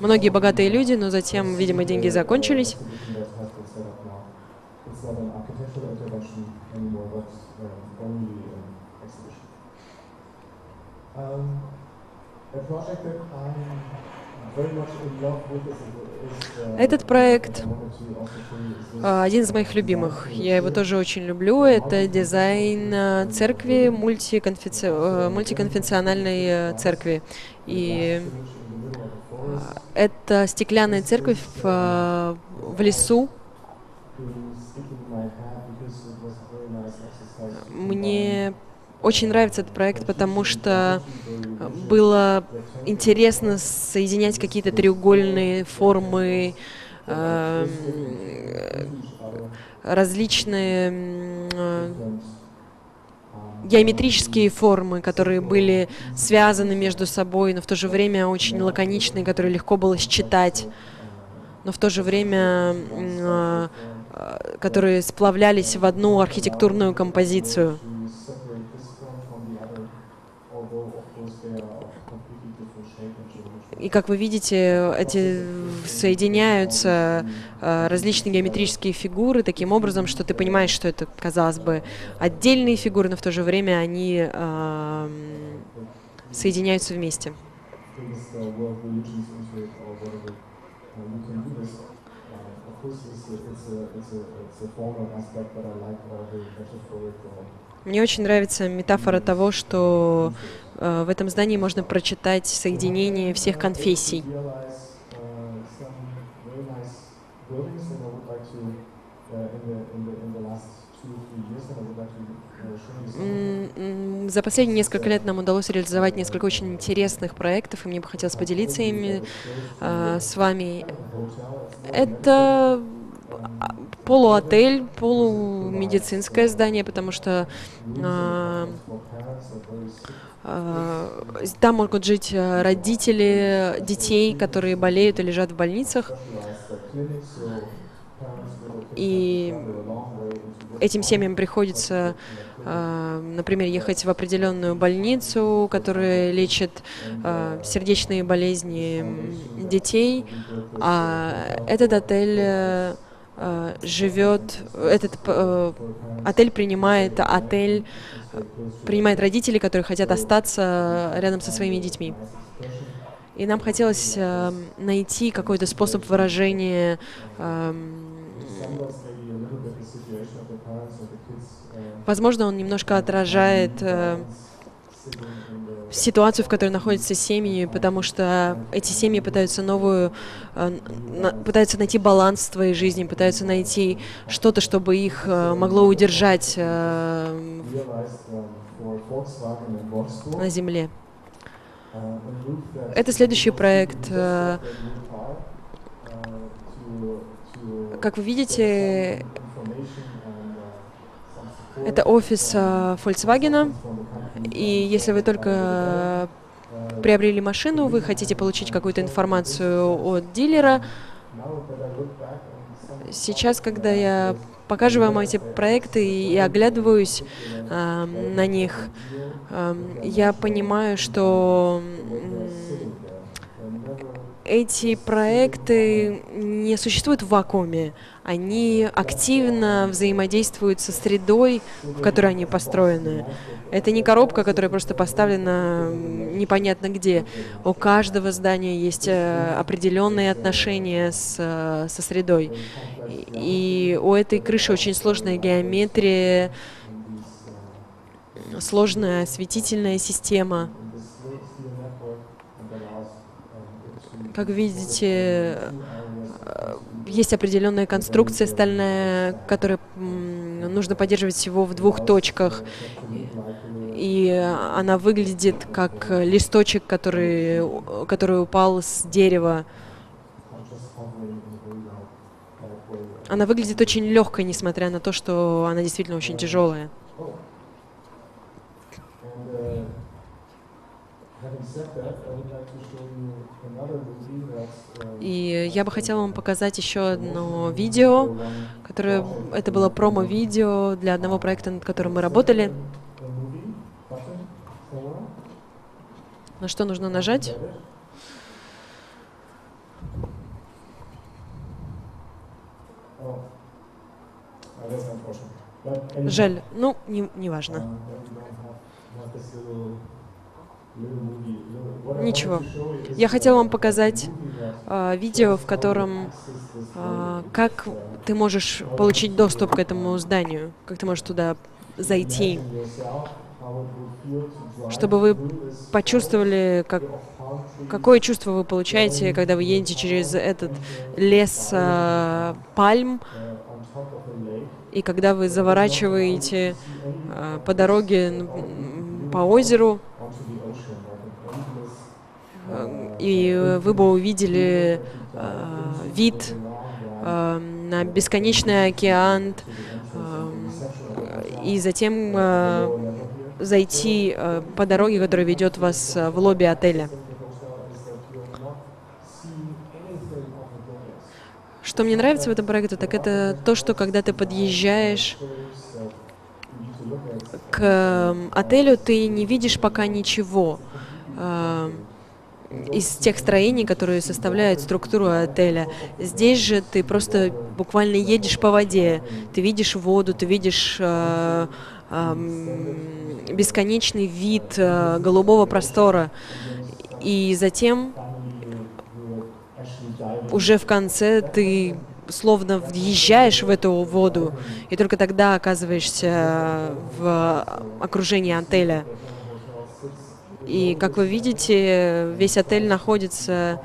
многие богатые люди, но затем, видимо, деньги закончились. Этот проект один из моих любимых. Я его тоже очень люблю. Это дизайн церкви, мультиконфессиональной церкви. И это стеклянная церковь в лесу. Мне очень нравится этот проект, потому что было интересно соединять какие-то треугольные формы, различные геометрические формы, которые были связаны между собой, но в то же время очень лаконичные, которые легко было считать, но в то же время которые сплавлялись в одну архитектурную композицию. И, как вы видите, соединяются различные геометрические фигуры таким образом, что ты понимаешь, что это, казалось бы, отдельные фигуры, но в то же время они соединяются вместе. Мне очень нравится метафора того, что в этом здании можно прочитать соединение всех конфессий. За последние несколько лет нам удалось реализовать несколько очень интересных проектов, и мне бы хотелось поделиться ими с вами. Это полуотель, полумедицинское здание, потому что там могут жить родители детей, которые болеют и лежат в больницах. И этим семьям приходится, например, ехать в определенную больницу, которая лечит сердечные болезни детей, а этот отель принимает родителей, которые хотят остаться рядом со своими детьми. И нам хотелось найти какой-то способ выражения возможно, он немножко отражает ситуацию, в которой находятся семьи, потому что эти семьи пытаются пытаются найти баланс в своей жизни, пытаются найти что-то, чтобы их могло удержать на земле. Это следующий проект. Как вы видите, это офис Volkswagen, и если вы только приобрели машину, вы хотите получить какую-то информацию от дилера. Сейчас, когда я покажу вам эти проекты и оглядываюсь на них, я понимаю, что эти проекты не существуют в вакууме. Они активно взаимодействуют со средой, в которой они построены. Это не коробка, которая просто поставлена непонятно где. У каждого здания есть определенные отношения со средой. И у этой крыши очень сложная геометрия, сложная осветительная система. Как видите, есть определенная конструкция стальная, которую нужно поддерживать всего в двух точках. И она выглядит как листочек, который упал с дерева. Она выглядит очень легкой, несмотря на то, что она действительно очень тяжелая. И я бы хотела вам показать еще одно видео, это было промо-видео для одного проекта, над которым мы работали. На что нужно нажать? Жаль, ну, неважно. Ничего. Я хотела вам показать видео, в котором как ты можешь получить доступ к этому зданию, как ты можешь туда зайти, чтобы вы почувствовали, какое чувство вы получаете, когда вы едете через этот лес пальм, и когда вы заворачиваете по дороге по озеру. И вы бы увидели вид на бесконечный океан, и затем зайти по дороге, которая ведет вас в лобби отеля. Что мне нравится в этом проекте, так это то, что когда ты подъезжаешь к отелю, ты не видишь пока ничего из тех строений, которые составляют структуру отеля. Здесь же ты просто буквально едешь по воде, ты видишь воду, ты видишь бесконечный вид голубого простора. И затем уже в конце ты словно въезжаешь в эту воду, и только тогда оказываешься в окружении отеля. И, как вы видите, весь отель находится,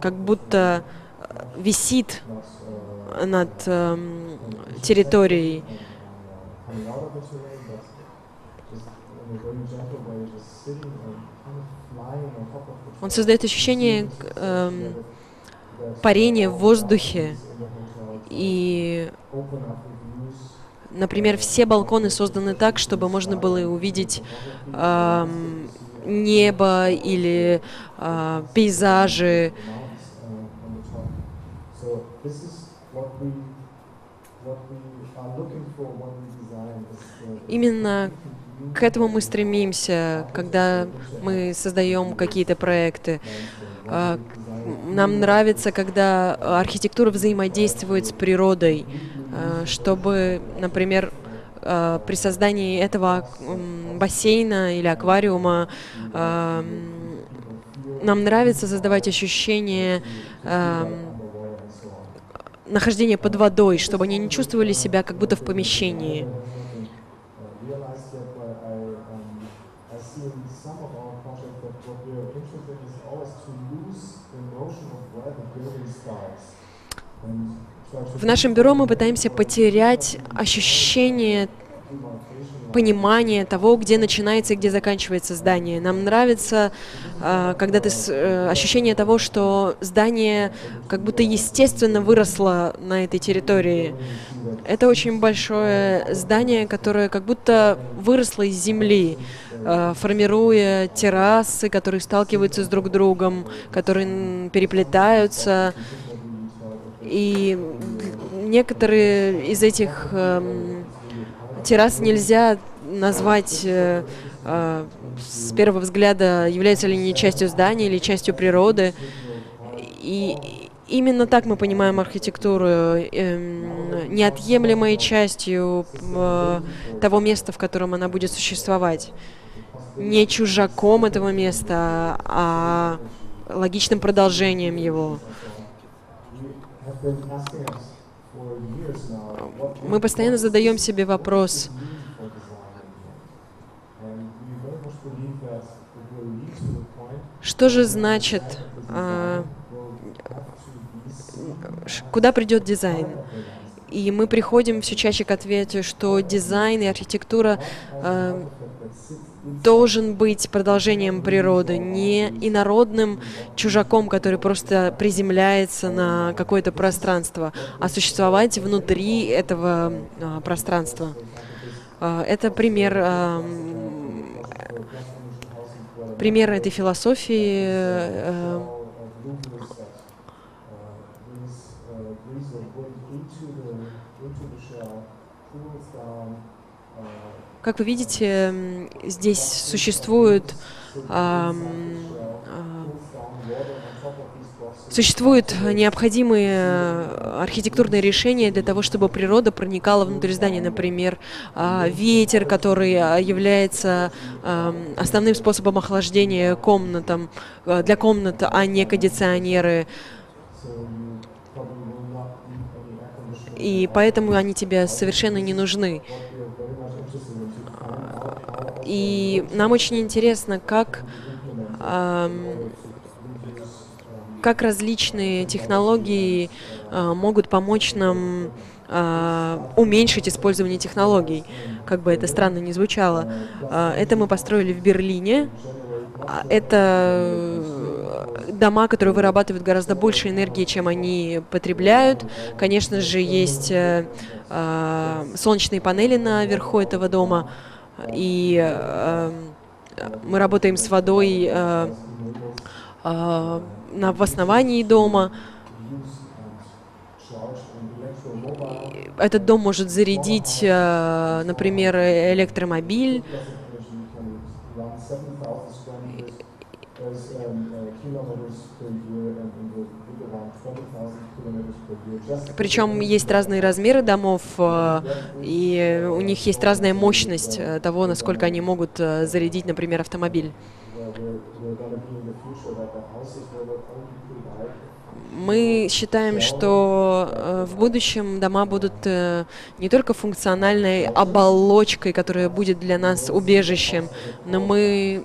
как будто висит над территорией. Он создает ощущение парения в воздухе. И, например, все балконы созданы так, чтобы можно было увидеть небо или пейзажи. Именно к этому мы стремимся, когда мы создаем какие-то проекты. Нам нравится, когда архитектура взаимодействует с природой, чтобы, например, при создании этого бассейна или аквариума нам нравится создавать ощущение нахождения под водой, чтобы они не чувствовали себя как будто в помещении. В нашем бюро мы пытаемся потерять ощущение понимания того, где начинается и где заканчивается здание. Нам нравится, когда ты ощущение того, что здание как будто естественно выросло на этой территории. Это очень большое здание, которое как будто выросло из земли, формируя террасы, которые сталкиваются с друг другом, которые переплетаются. И некоторые из этих террас нельзя назвать с первого взгляда, являются ли они частью здания или частью природы. И именно так мы понимаем архитектуру, неотъемлемой частью того места, в котором она будет существовать. Не чужаком этого места, а логичным продолжением его. Мы постоянно задаем себе вопрос, что же значит, куда придет дизайн? И мы приходим все чаще к ответу, что дизайн и архитектура должен быть продолжением природы, не инородным чужаком, который просто приземляется на какое-то пространство, а существовать внутри этого пространства. Это пример этой философии. Как вы видите, здесь существуют необходимые архитектурные решения для того, чтобы природа проникала внутрь здания. Например, ветер, который является основным способом охлаждения для комнат, а не кондиционеры. И поэтому они тебе совершенно не нужны. И нам очень интересно, как различные технологии могут помочь нам уменьшить использование технологий, как бы это странно ни звучало. Это мы построили в Берлине. Это дома, которые вырабатывают гораздо больше энергии, чем они потребляют. Конечно же, есть солнечные панели наверху этого дома. И мы работаем с водой в основании дома. Этот дом может зарядить, например, электромобиль. Причем есть разные размеры домов, и у них есть разная мощность того, насколько они могут зарядить, например, автомобиль. Мы считаем, что в будущем дома будут не только функциональной оболочкой, которая будет для нас убежищем, но мы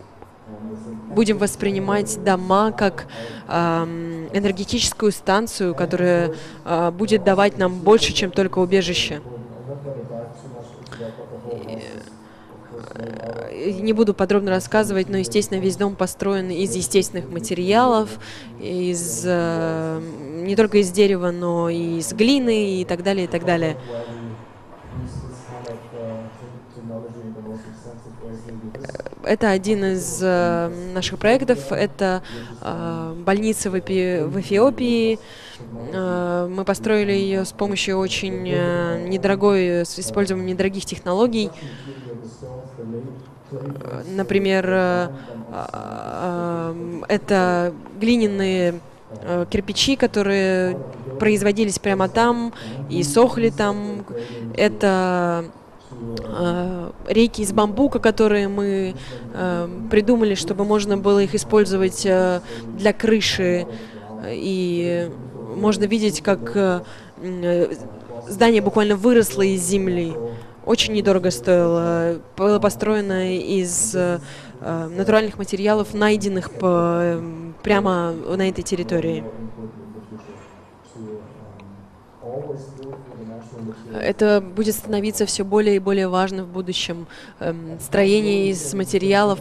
будем воспринимать дома как энергетическую станцию, которая будет давать нам больше, чем только убежище. Не буду подробно рассказывать, но, естественно, весь дом построен из естественных материалов, из, не только из дерева, но и из глины и так далее, и так далее. Это один из наших проектов, это больница в Эфиопии. Мы построили ее с помощью очень недорогой, с использованием недорогих технологий. Например, это глиняные кирпичи, которые производились прямо там и сохли там. Это рейки из бамбука, которые мы придумали, чтобы можно было их использовать для крыши. И можно видеть, как здание буквально выросло из земли. Очень недорого стоило. Было построено из натуральных материалов, найденных прямо на этой территории. Это будет становиться все более и более важным в будущем. Строение из материалов,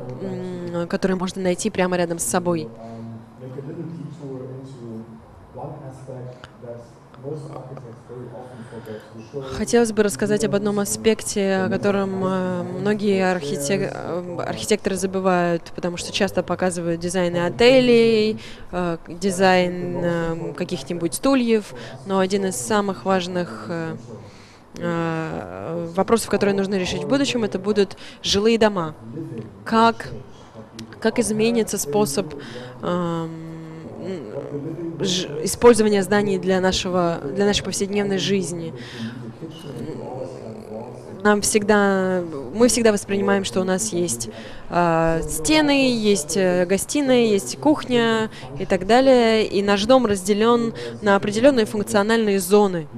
которые можно найти прямо рядом с собой. Хотелось бы рассказать об одном аспекте, о котором многие архитекторы забывают, потому что часто показывают дизайны отелей, дизайн каких-нибудь стульев, но один из самых важных вопросов, которые нужно решить в будущем, это будут жилые дома. Как изменится способ использования зданий для нашей повседневной жизни. Мы всегда воспринимаем, что у нас есть стены, есть гостиная, есть кухня и так далее. И наш дом разделен на определенные функциональные зоны,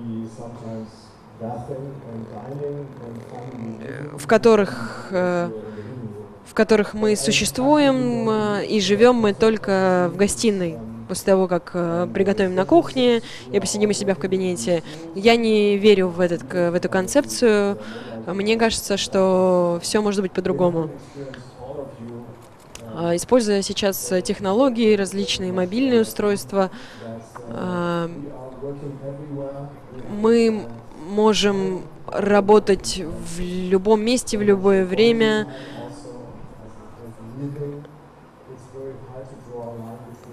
в которых мы существуем, и живем мы только в гостиной. После того, как приготовим на кухне и посидим у себя в кабинете. Я не верю в эту концепцию. Мне кажется, что все может быть по-другому. Используя сейчас технологии, различные мобильные устройства, мы можем работать в любом месте, в любое время.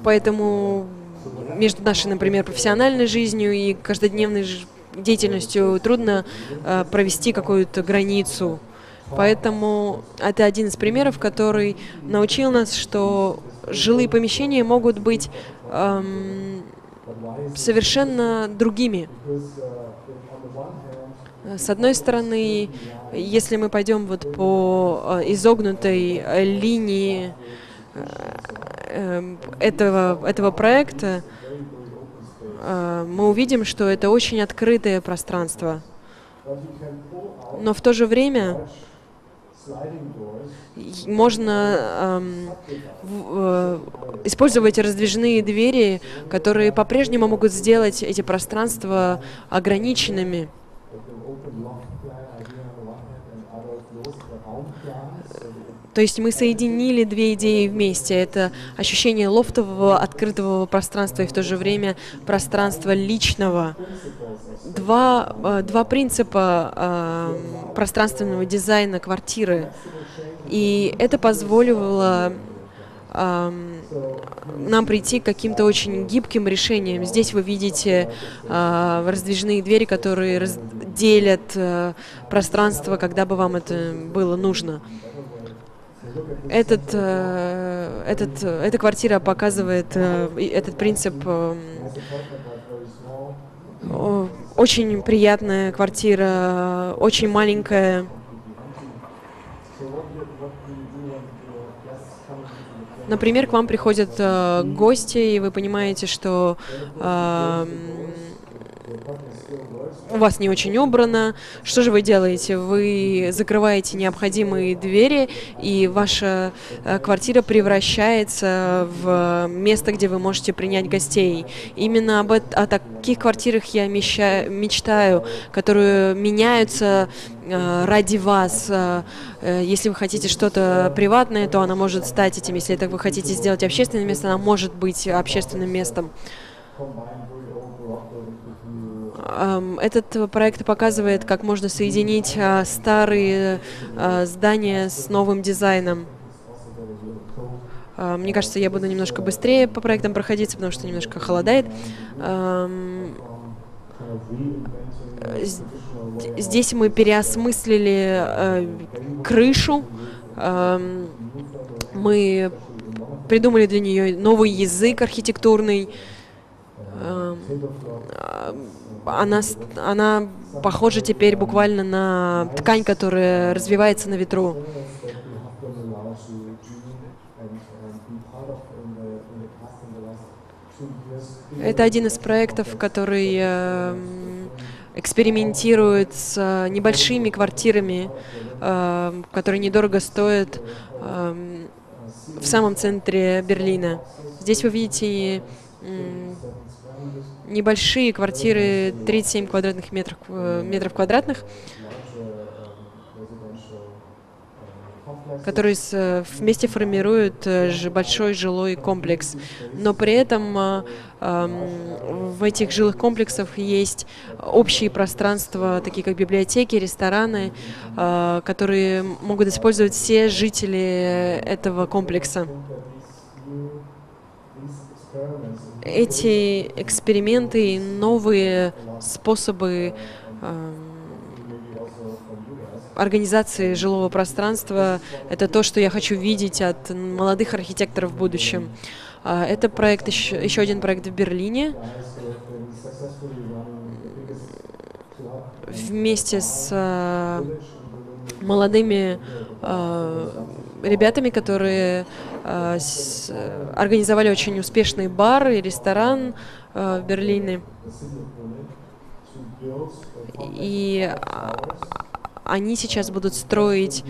Поэтому между нашей, например, профессиональной жизнью и каждодневной деятельностью трудно провести какую-то границу. Поэтому это один из примеров, который научил нас, что жилые помещения могут быть совершенно другими. С одной стороны, если мы пойдем вот по изогнутой линии этого проекта, мы увидим, что это очень открытое пространство. Но в то же время можно использовать раздвижные двери, которые по-прежнему могут сделать эти пространства ограниченными. То есть мы соединили две идеи вместе. Это ощущение лофтового, открытого пространства и в то же время пространства личного. Два принципа пространственного дизайна квартиры. И это позволило нам прийти к каким-то очень гибким решениям. Здесь вы видите раздвижные двери, которые делят пространство, когда бы вам это было нужно. Эта квартира показывает этот принцип. Очень приятная квартира, очень маленькая. Например, к вам приходят гости, и вы понимаете, что у вас не очень убрано. Что же вы делаете? Вы закрываете необходимые двери, и ваша квартира превращается в место, где вы можете принять гостей. Именно о таких квартирах я мечтаю, которые меняются ради вас. Если вы хотите что-то приватное, то она может стать этим. Если это вы хотите сделать общественное место, она может быть общественным местом. Этот проект показывает, как можно соединить старые здания с новым дизайном. Мне кажется, я буду немножко быстрее по проектам проходиться, потому что немножко холодает. Здесь мы переосмыслили крышу, мы придумали для нее новый язык архитектурный. Она похожа теперь буквально на ткань, которая развивается на ветру. Это один из проектов, который экспериментирует с небольшими квартирами, которые недорого стоят, в самом центре Берлина. Здесь вы видите небольшие квартиры, 37 квадратных метров квадратных, которые вместе формируют большой жилой комплекс. Но при этом в этих жилых комплексах есть общие пространства, такие как библиотеки, рестораны, которые могут использовать все жители этого комплекса. Эти эксперименты и новые способы организации жилого пространства – это то, что я хочу видеть от молодых архитекторов в будущем. Это проект, еще один проект в Берлине. Вместе с молодыми ребятами, которые организовали очень успешный бар и ресторан в Берлине. И они сейчас будут строить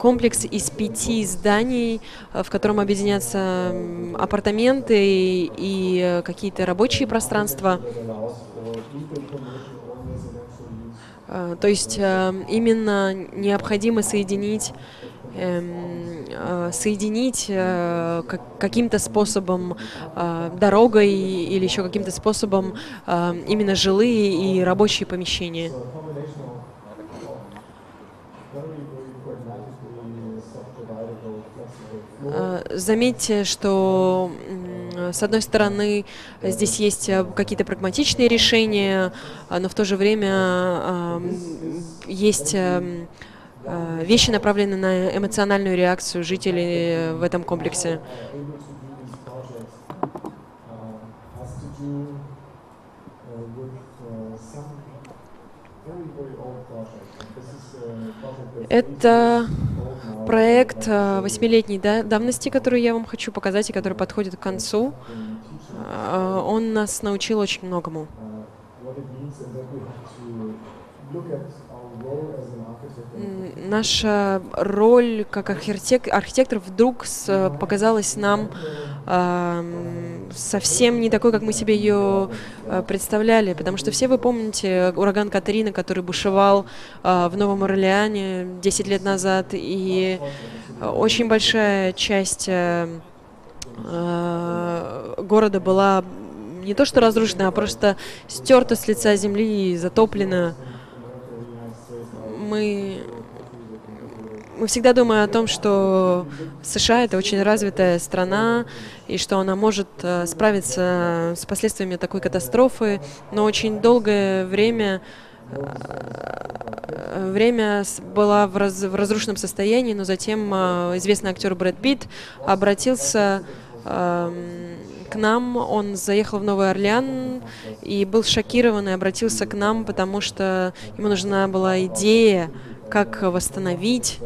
комплекс из 5 зданий, в котором объединятся апартаменты и какие-то рабочие пространства. То есть именно необходимо соединить каким-то способом, дорогой или еще каким-то способом, именно жилые и рабочие помещения. Заметьте, что с одной стороны здесь есть какие-то прагматичные решения, но в то же время есть вещи, направлены на эмоциональную реакцию жителей в этом комплексе. Это проект 8-летней давности, который я вам хочу показать и который подходит к концу. Он нас научил очень многому. Наша роль как архитекторов вдруг показалась нам совсем не такой, как мы себе ее представляли, потому что все вы помните ураган Катрина, который бушевал в Новом Орлеане 10 лет назад, и очень большая часть города была не то что разрушена, а просто стерта с лица земли и затоплена. Мы всегда думаем о том, что США – это очень развитая страна, и что она может справиться с последствиями такой катастрофы, но очень долгое время было в разрушенном состоянии, но затем известный актер Брэд Питт обратился к нам, он заехал в Новый Орлеан и был шокирован, и обратился к нам, потому что ему нужна была идея, как восстановить.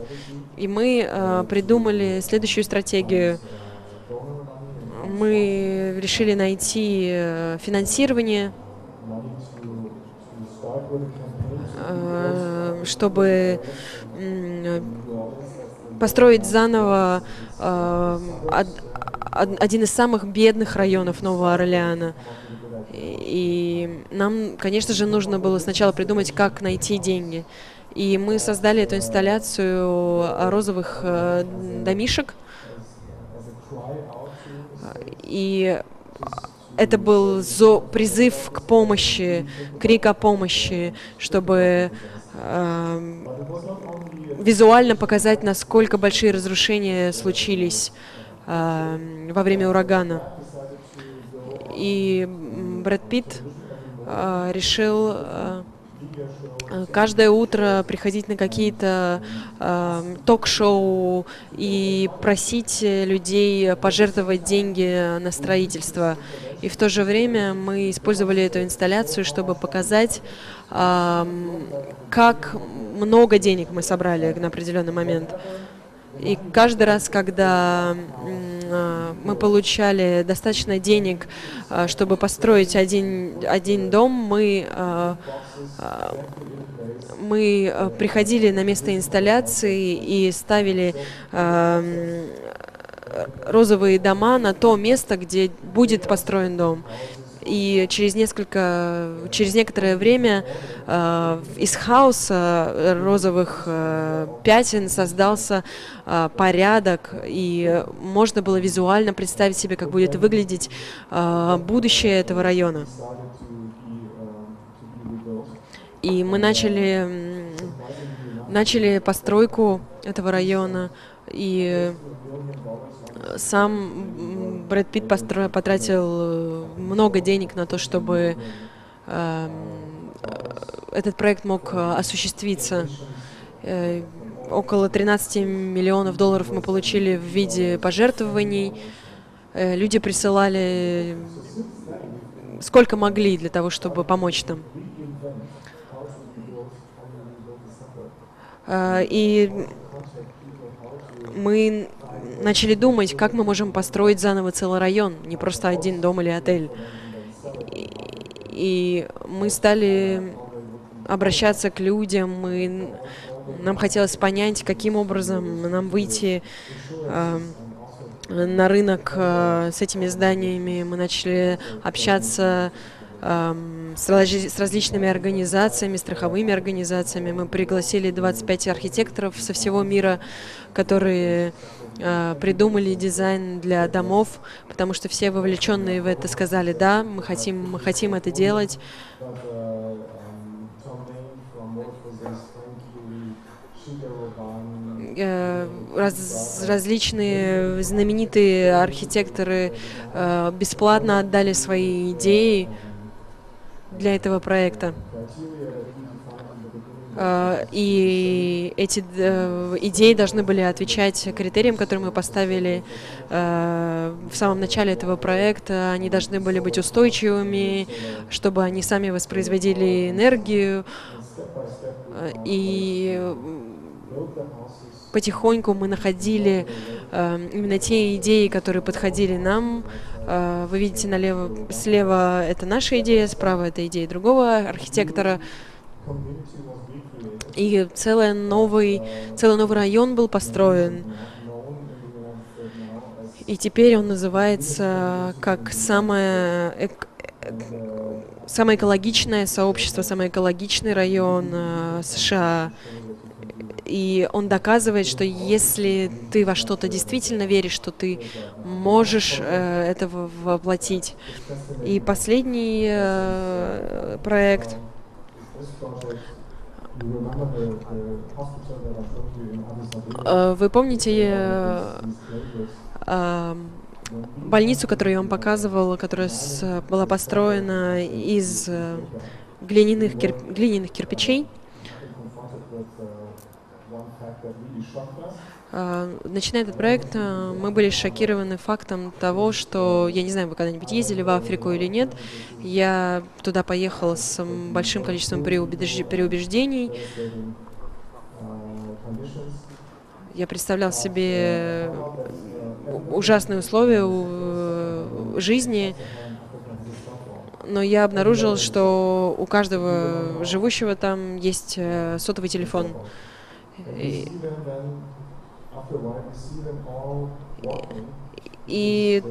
И мы придумали следующую стратегию. мы решили найти финансирование, чтобы построить заново один из самых бедных районов Нового Орлеана. И нам, конечно же, нужно было сначала придумать, как найти деньги. И мы создали эту инсталляцию розовых домишек. И это был призыв к помощи, крик о помощи, чтобы визуально показать, насколько большие разрушения случились во время урагана. И Брэд Питт решил каждое утро приходить на какие-то ток-шоу и просить людей пожертвовать деньги на строительство. И в то же время мы использовали эту инсталляцию, чтобы показать, как много денег мы собрали на определенный момент. И каждый раз, когда мы получали достаточно денег, чтобы построить один дом, мы приходили на место инсталляции и ставили розовые дома на то место, где будет построен дом. И через некоторое время из хаоса розовых пятен создался порядок, и можно было визуально представить себе, как будет выглядеть будущее этого района. И мы начали постройку этого района, и сам Брэд Питт потратил много денег на то, чтобы этот проект мог осуществиться. Около 13 миллионов долларов мы получили в виде пожертвований. Люди присылали сколько могли для того, чтобы помочь нам. И мы начали думать, как мы можем построить заново целый район, не просто один дом или отель. И мы стали обращаться к людям, и нам хотелось понять, каким образом нам выйти на рынок с этими зданиями. Мы начали общаться с различными организациями, страховыми организациями. Мы пригласили 25 архитекторов со всего мира, которые придумали дизайн для домов, потому что все вовлеченные в это сказали: да, мы хотим это делать. Различные знаменитые архитекторы бесплатно отдали свои идеи для этого проекта. И эти идеи должны были отвечать критериям, которые мы поставили в самом начале этого проекта. Они должны были быть устойчивыми, чтобы они сами воспроизводили энергию. И потихоньку мы находили именно те идеи, которые подходили нам. Вы видите слева это наша идея, справа это идея другого архитектора. И целый новый район был построен. И теперь он называется как самое экологичное сообщество, самый экологичный район США. И он доказывает, что если ты во что-то действительно веришь, то ты можешь это воплотить. И последний проект. Вы помните больницу, которую я вам показывала, которая была построена из глиняных кирпичей? Начиная этот проект, мы были шокированы фактом того, что, я не знаю, вы когда-нибудь ездили в Африку или нет, я туда поехала с большим количеством переубеждений. Я представлял себе ужасные условия жизни, но я обнаружил, что у каждого живущего там есть сотовый телефон. И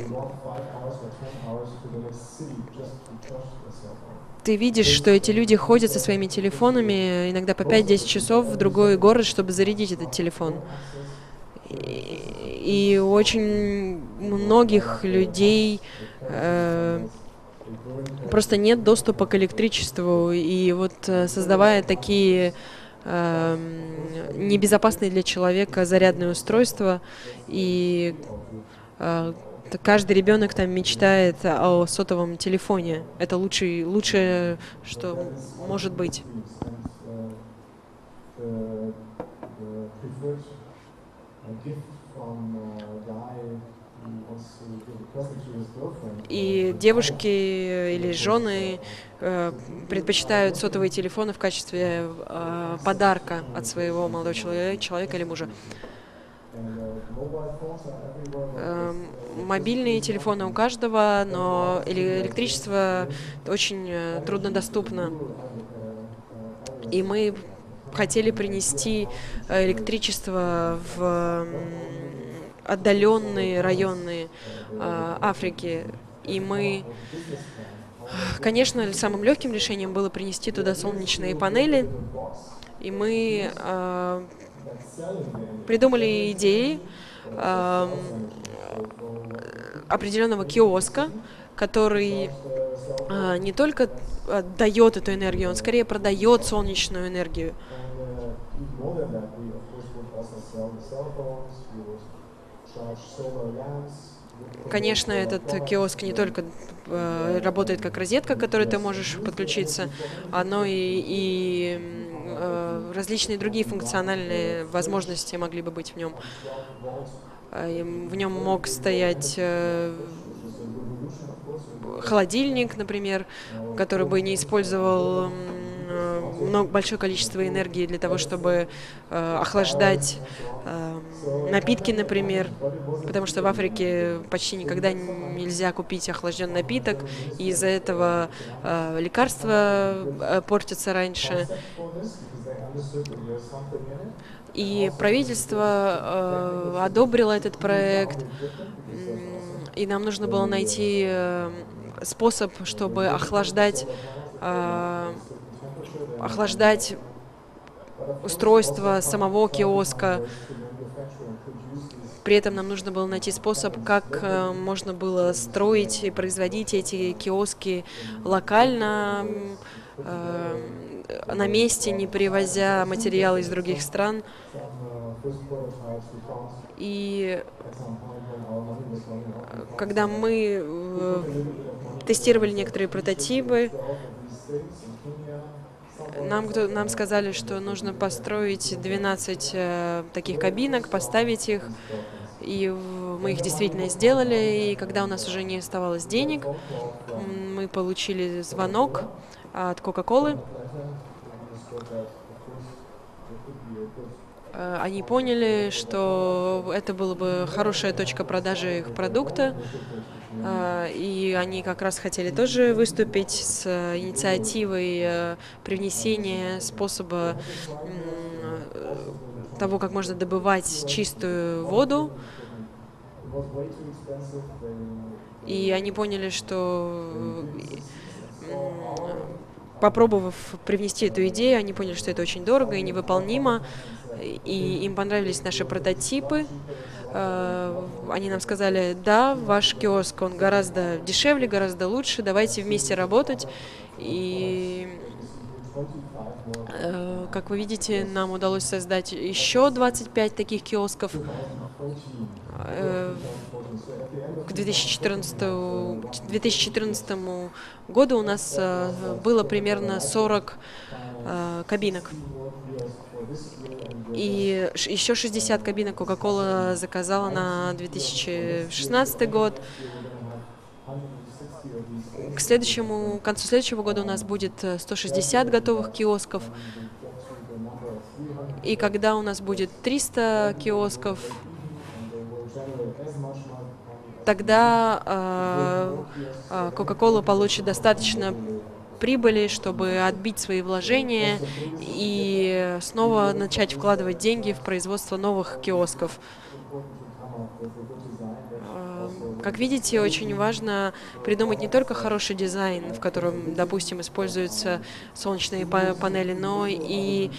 ты видишь, что эти люди ходят со своими телефонами иногда по 5-10 часов в другой город, чтобы зарядить этот телефон. И у очень многих людей просто нет доступа к электричеству. И вот создавая такие небезопасные для человека зарядные устройства, и каждый ребенок там мечтает о сотовом телефоне. Это лучшее, что может быть. И девушки или жены предпочитают сотовые телефоны в качестве подарка от своего молодого человека или мужа. Мобильные телефоны у каждого, но электричество очень труднодоступно. И мы хотели принести электричество в отдаленные районы Африки. И мы, конечно, самым легким решением было принести туда солнечные панели. И мы придумали идеи определенного киоска, который не только дает эту энергию, он скорее продает солнечную энергию. Конечно, этот киоск не только работает как розетка, к которой ты можешь подключиться, но и различные другие функциональные возможности могли бы быть в нем. В нем мог стоять холодильник, например, который бы не использовал большое количество энергии для того, чтобы охлаждать напитки, например, потому что в Африке почти никогда нельзя купить охлажденный напиток, и из-за этого лекарства портятся раньше. И правительство одобрило этот проект, и нам нужно было найти способ, чтобы охлаждать устройство самого киоска. При этом нам нужно было найти способ, как можно было строить и производить эти киоски локально, на месте, не привозя материалы из других стран. И когда мы тестировали некоторые прототипы, нам сказали, что нужно построить 12 таких кабинок, поставить их, и мы их действительно сделали. И когда у нас уже не оставалось денег, мы получили звонок от Coca-Cola. Они поняли, что это была бы хорошая точка продажи их продукта, и они как раз хотели тоже выступить с инициативой привнесения способа того, как можно добывать чистую воду. И они поняли, что, попробовав привнести эту идею, они поняли, что это очень дорого и невыполнимо. И им понравились наши прототипы. Они нам сказали: да, ваш киоск, он гораздо дешевле, гораздо лучше, давайте вместе работать. И, как вы видите, нам удалось создать еще 25 таких киосков к 2014 году. У нас было примерно 40 кабинок. И еще 60 кабинок Coca-Cola заказала на 2016 год. К концу следующего года у нас будет 160 готовых киосков. И когда у нас будет 300 киосков, тогда Coca-Cola получит достаточно прибыли, чтобы отбить свои вложения и снова начать вкладывать деньги в производство новых киосков. Как видите, очень важно придумать не только хороший дизайн, в котором, допустим, используются солнечные панели, но и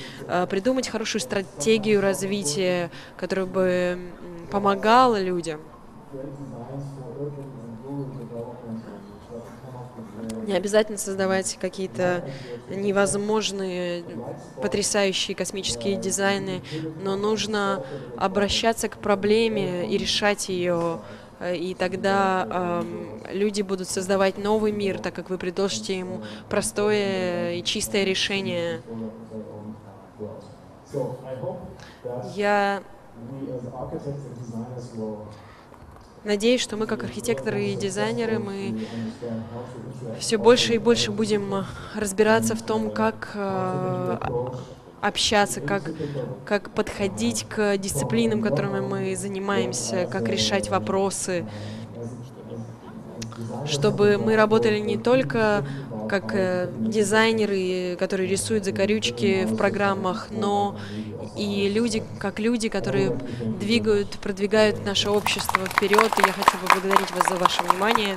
придумать хорошую стратегию развития, которая бы помогала людям. Не обязательно создавать какие-то невозможные, потрясающие космические дизайны, но нужно обращаться к проблеме и решать ее, и тогда люди будут создавать новый мир, так как вы предложите ему простое и чистое решение. Я надеюсь, что мы, как архитекторы и дизайнеры, мы все больше и больше будем разбираться в том, как общаться, как подходить к дисциплинам, которыми мы занимаемся, как решать вопросы, чтобы мы работали не только как дизайнеры, которые рисуют закорючки в программах, но и люди, которые продвигают наше общество вперед. И я хочу поблагодарить вас за ваше внимание.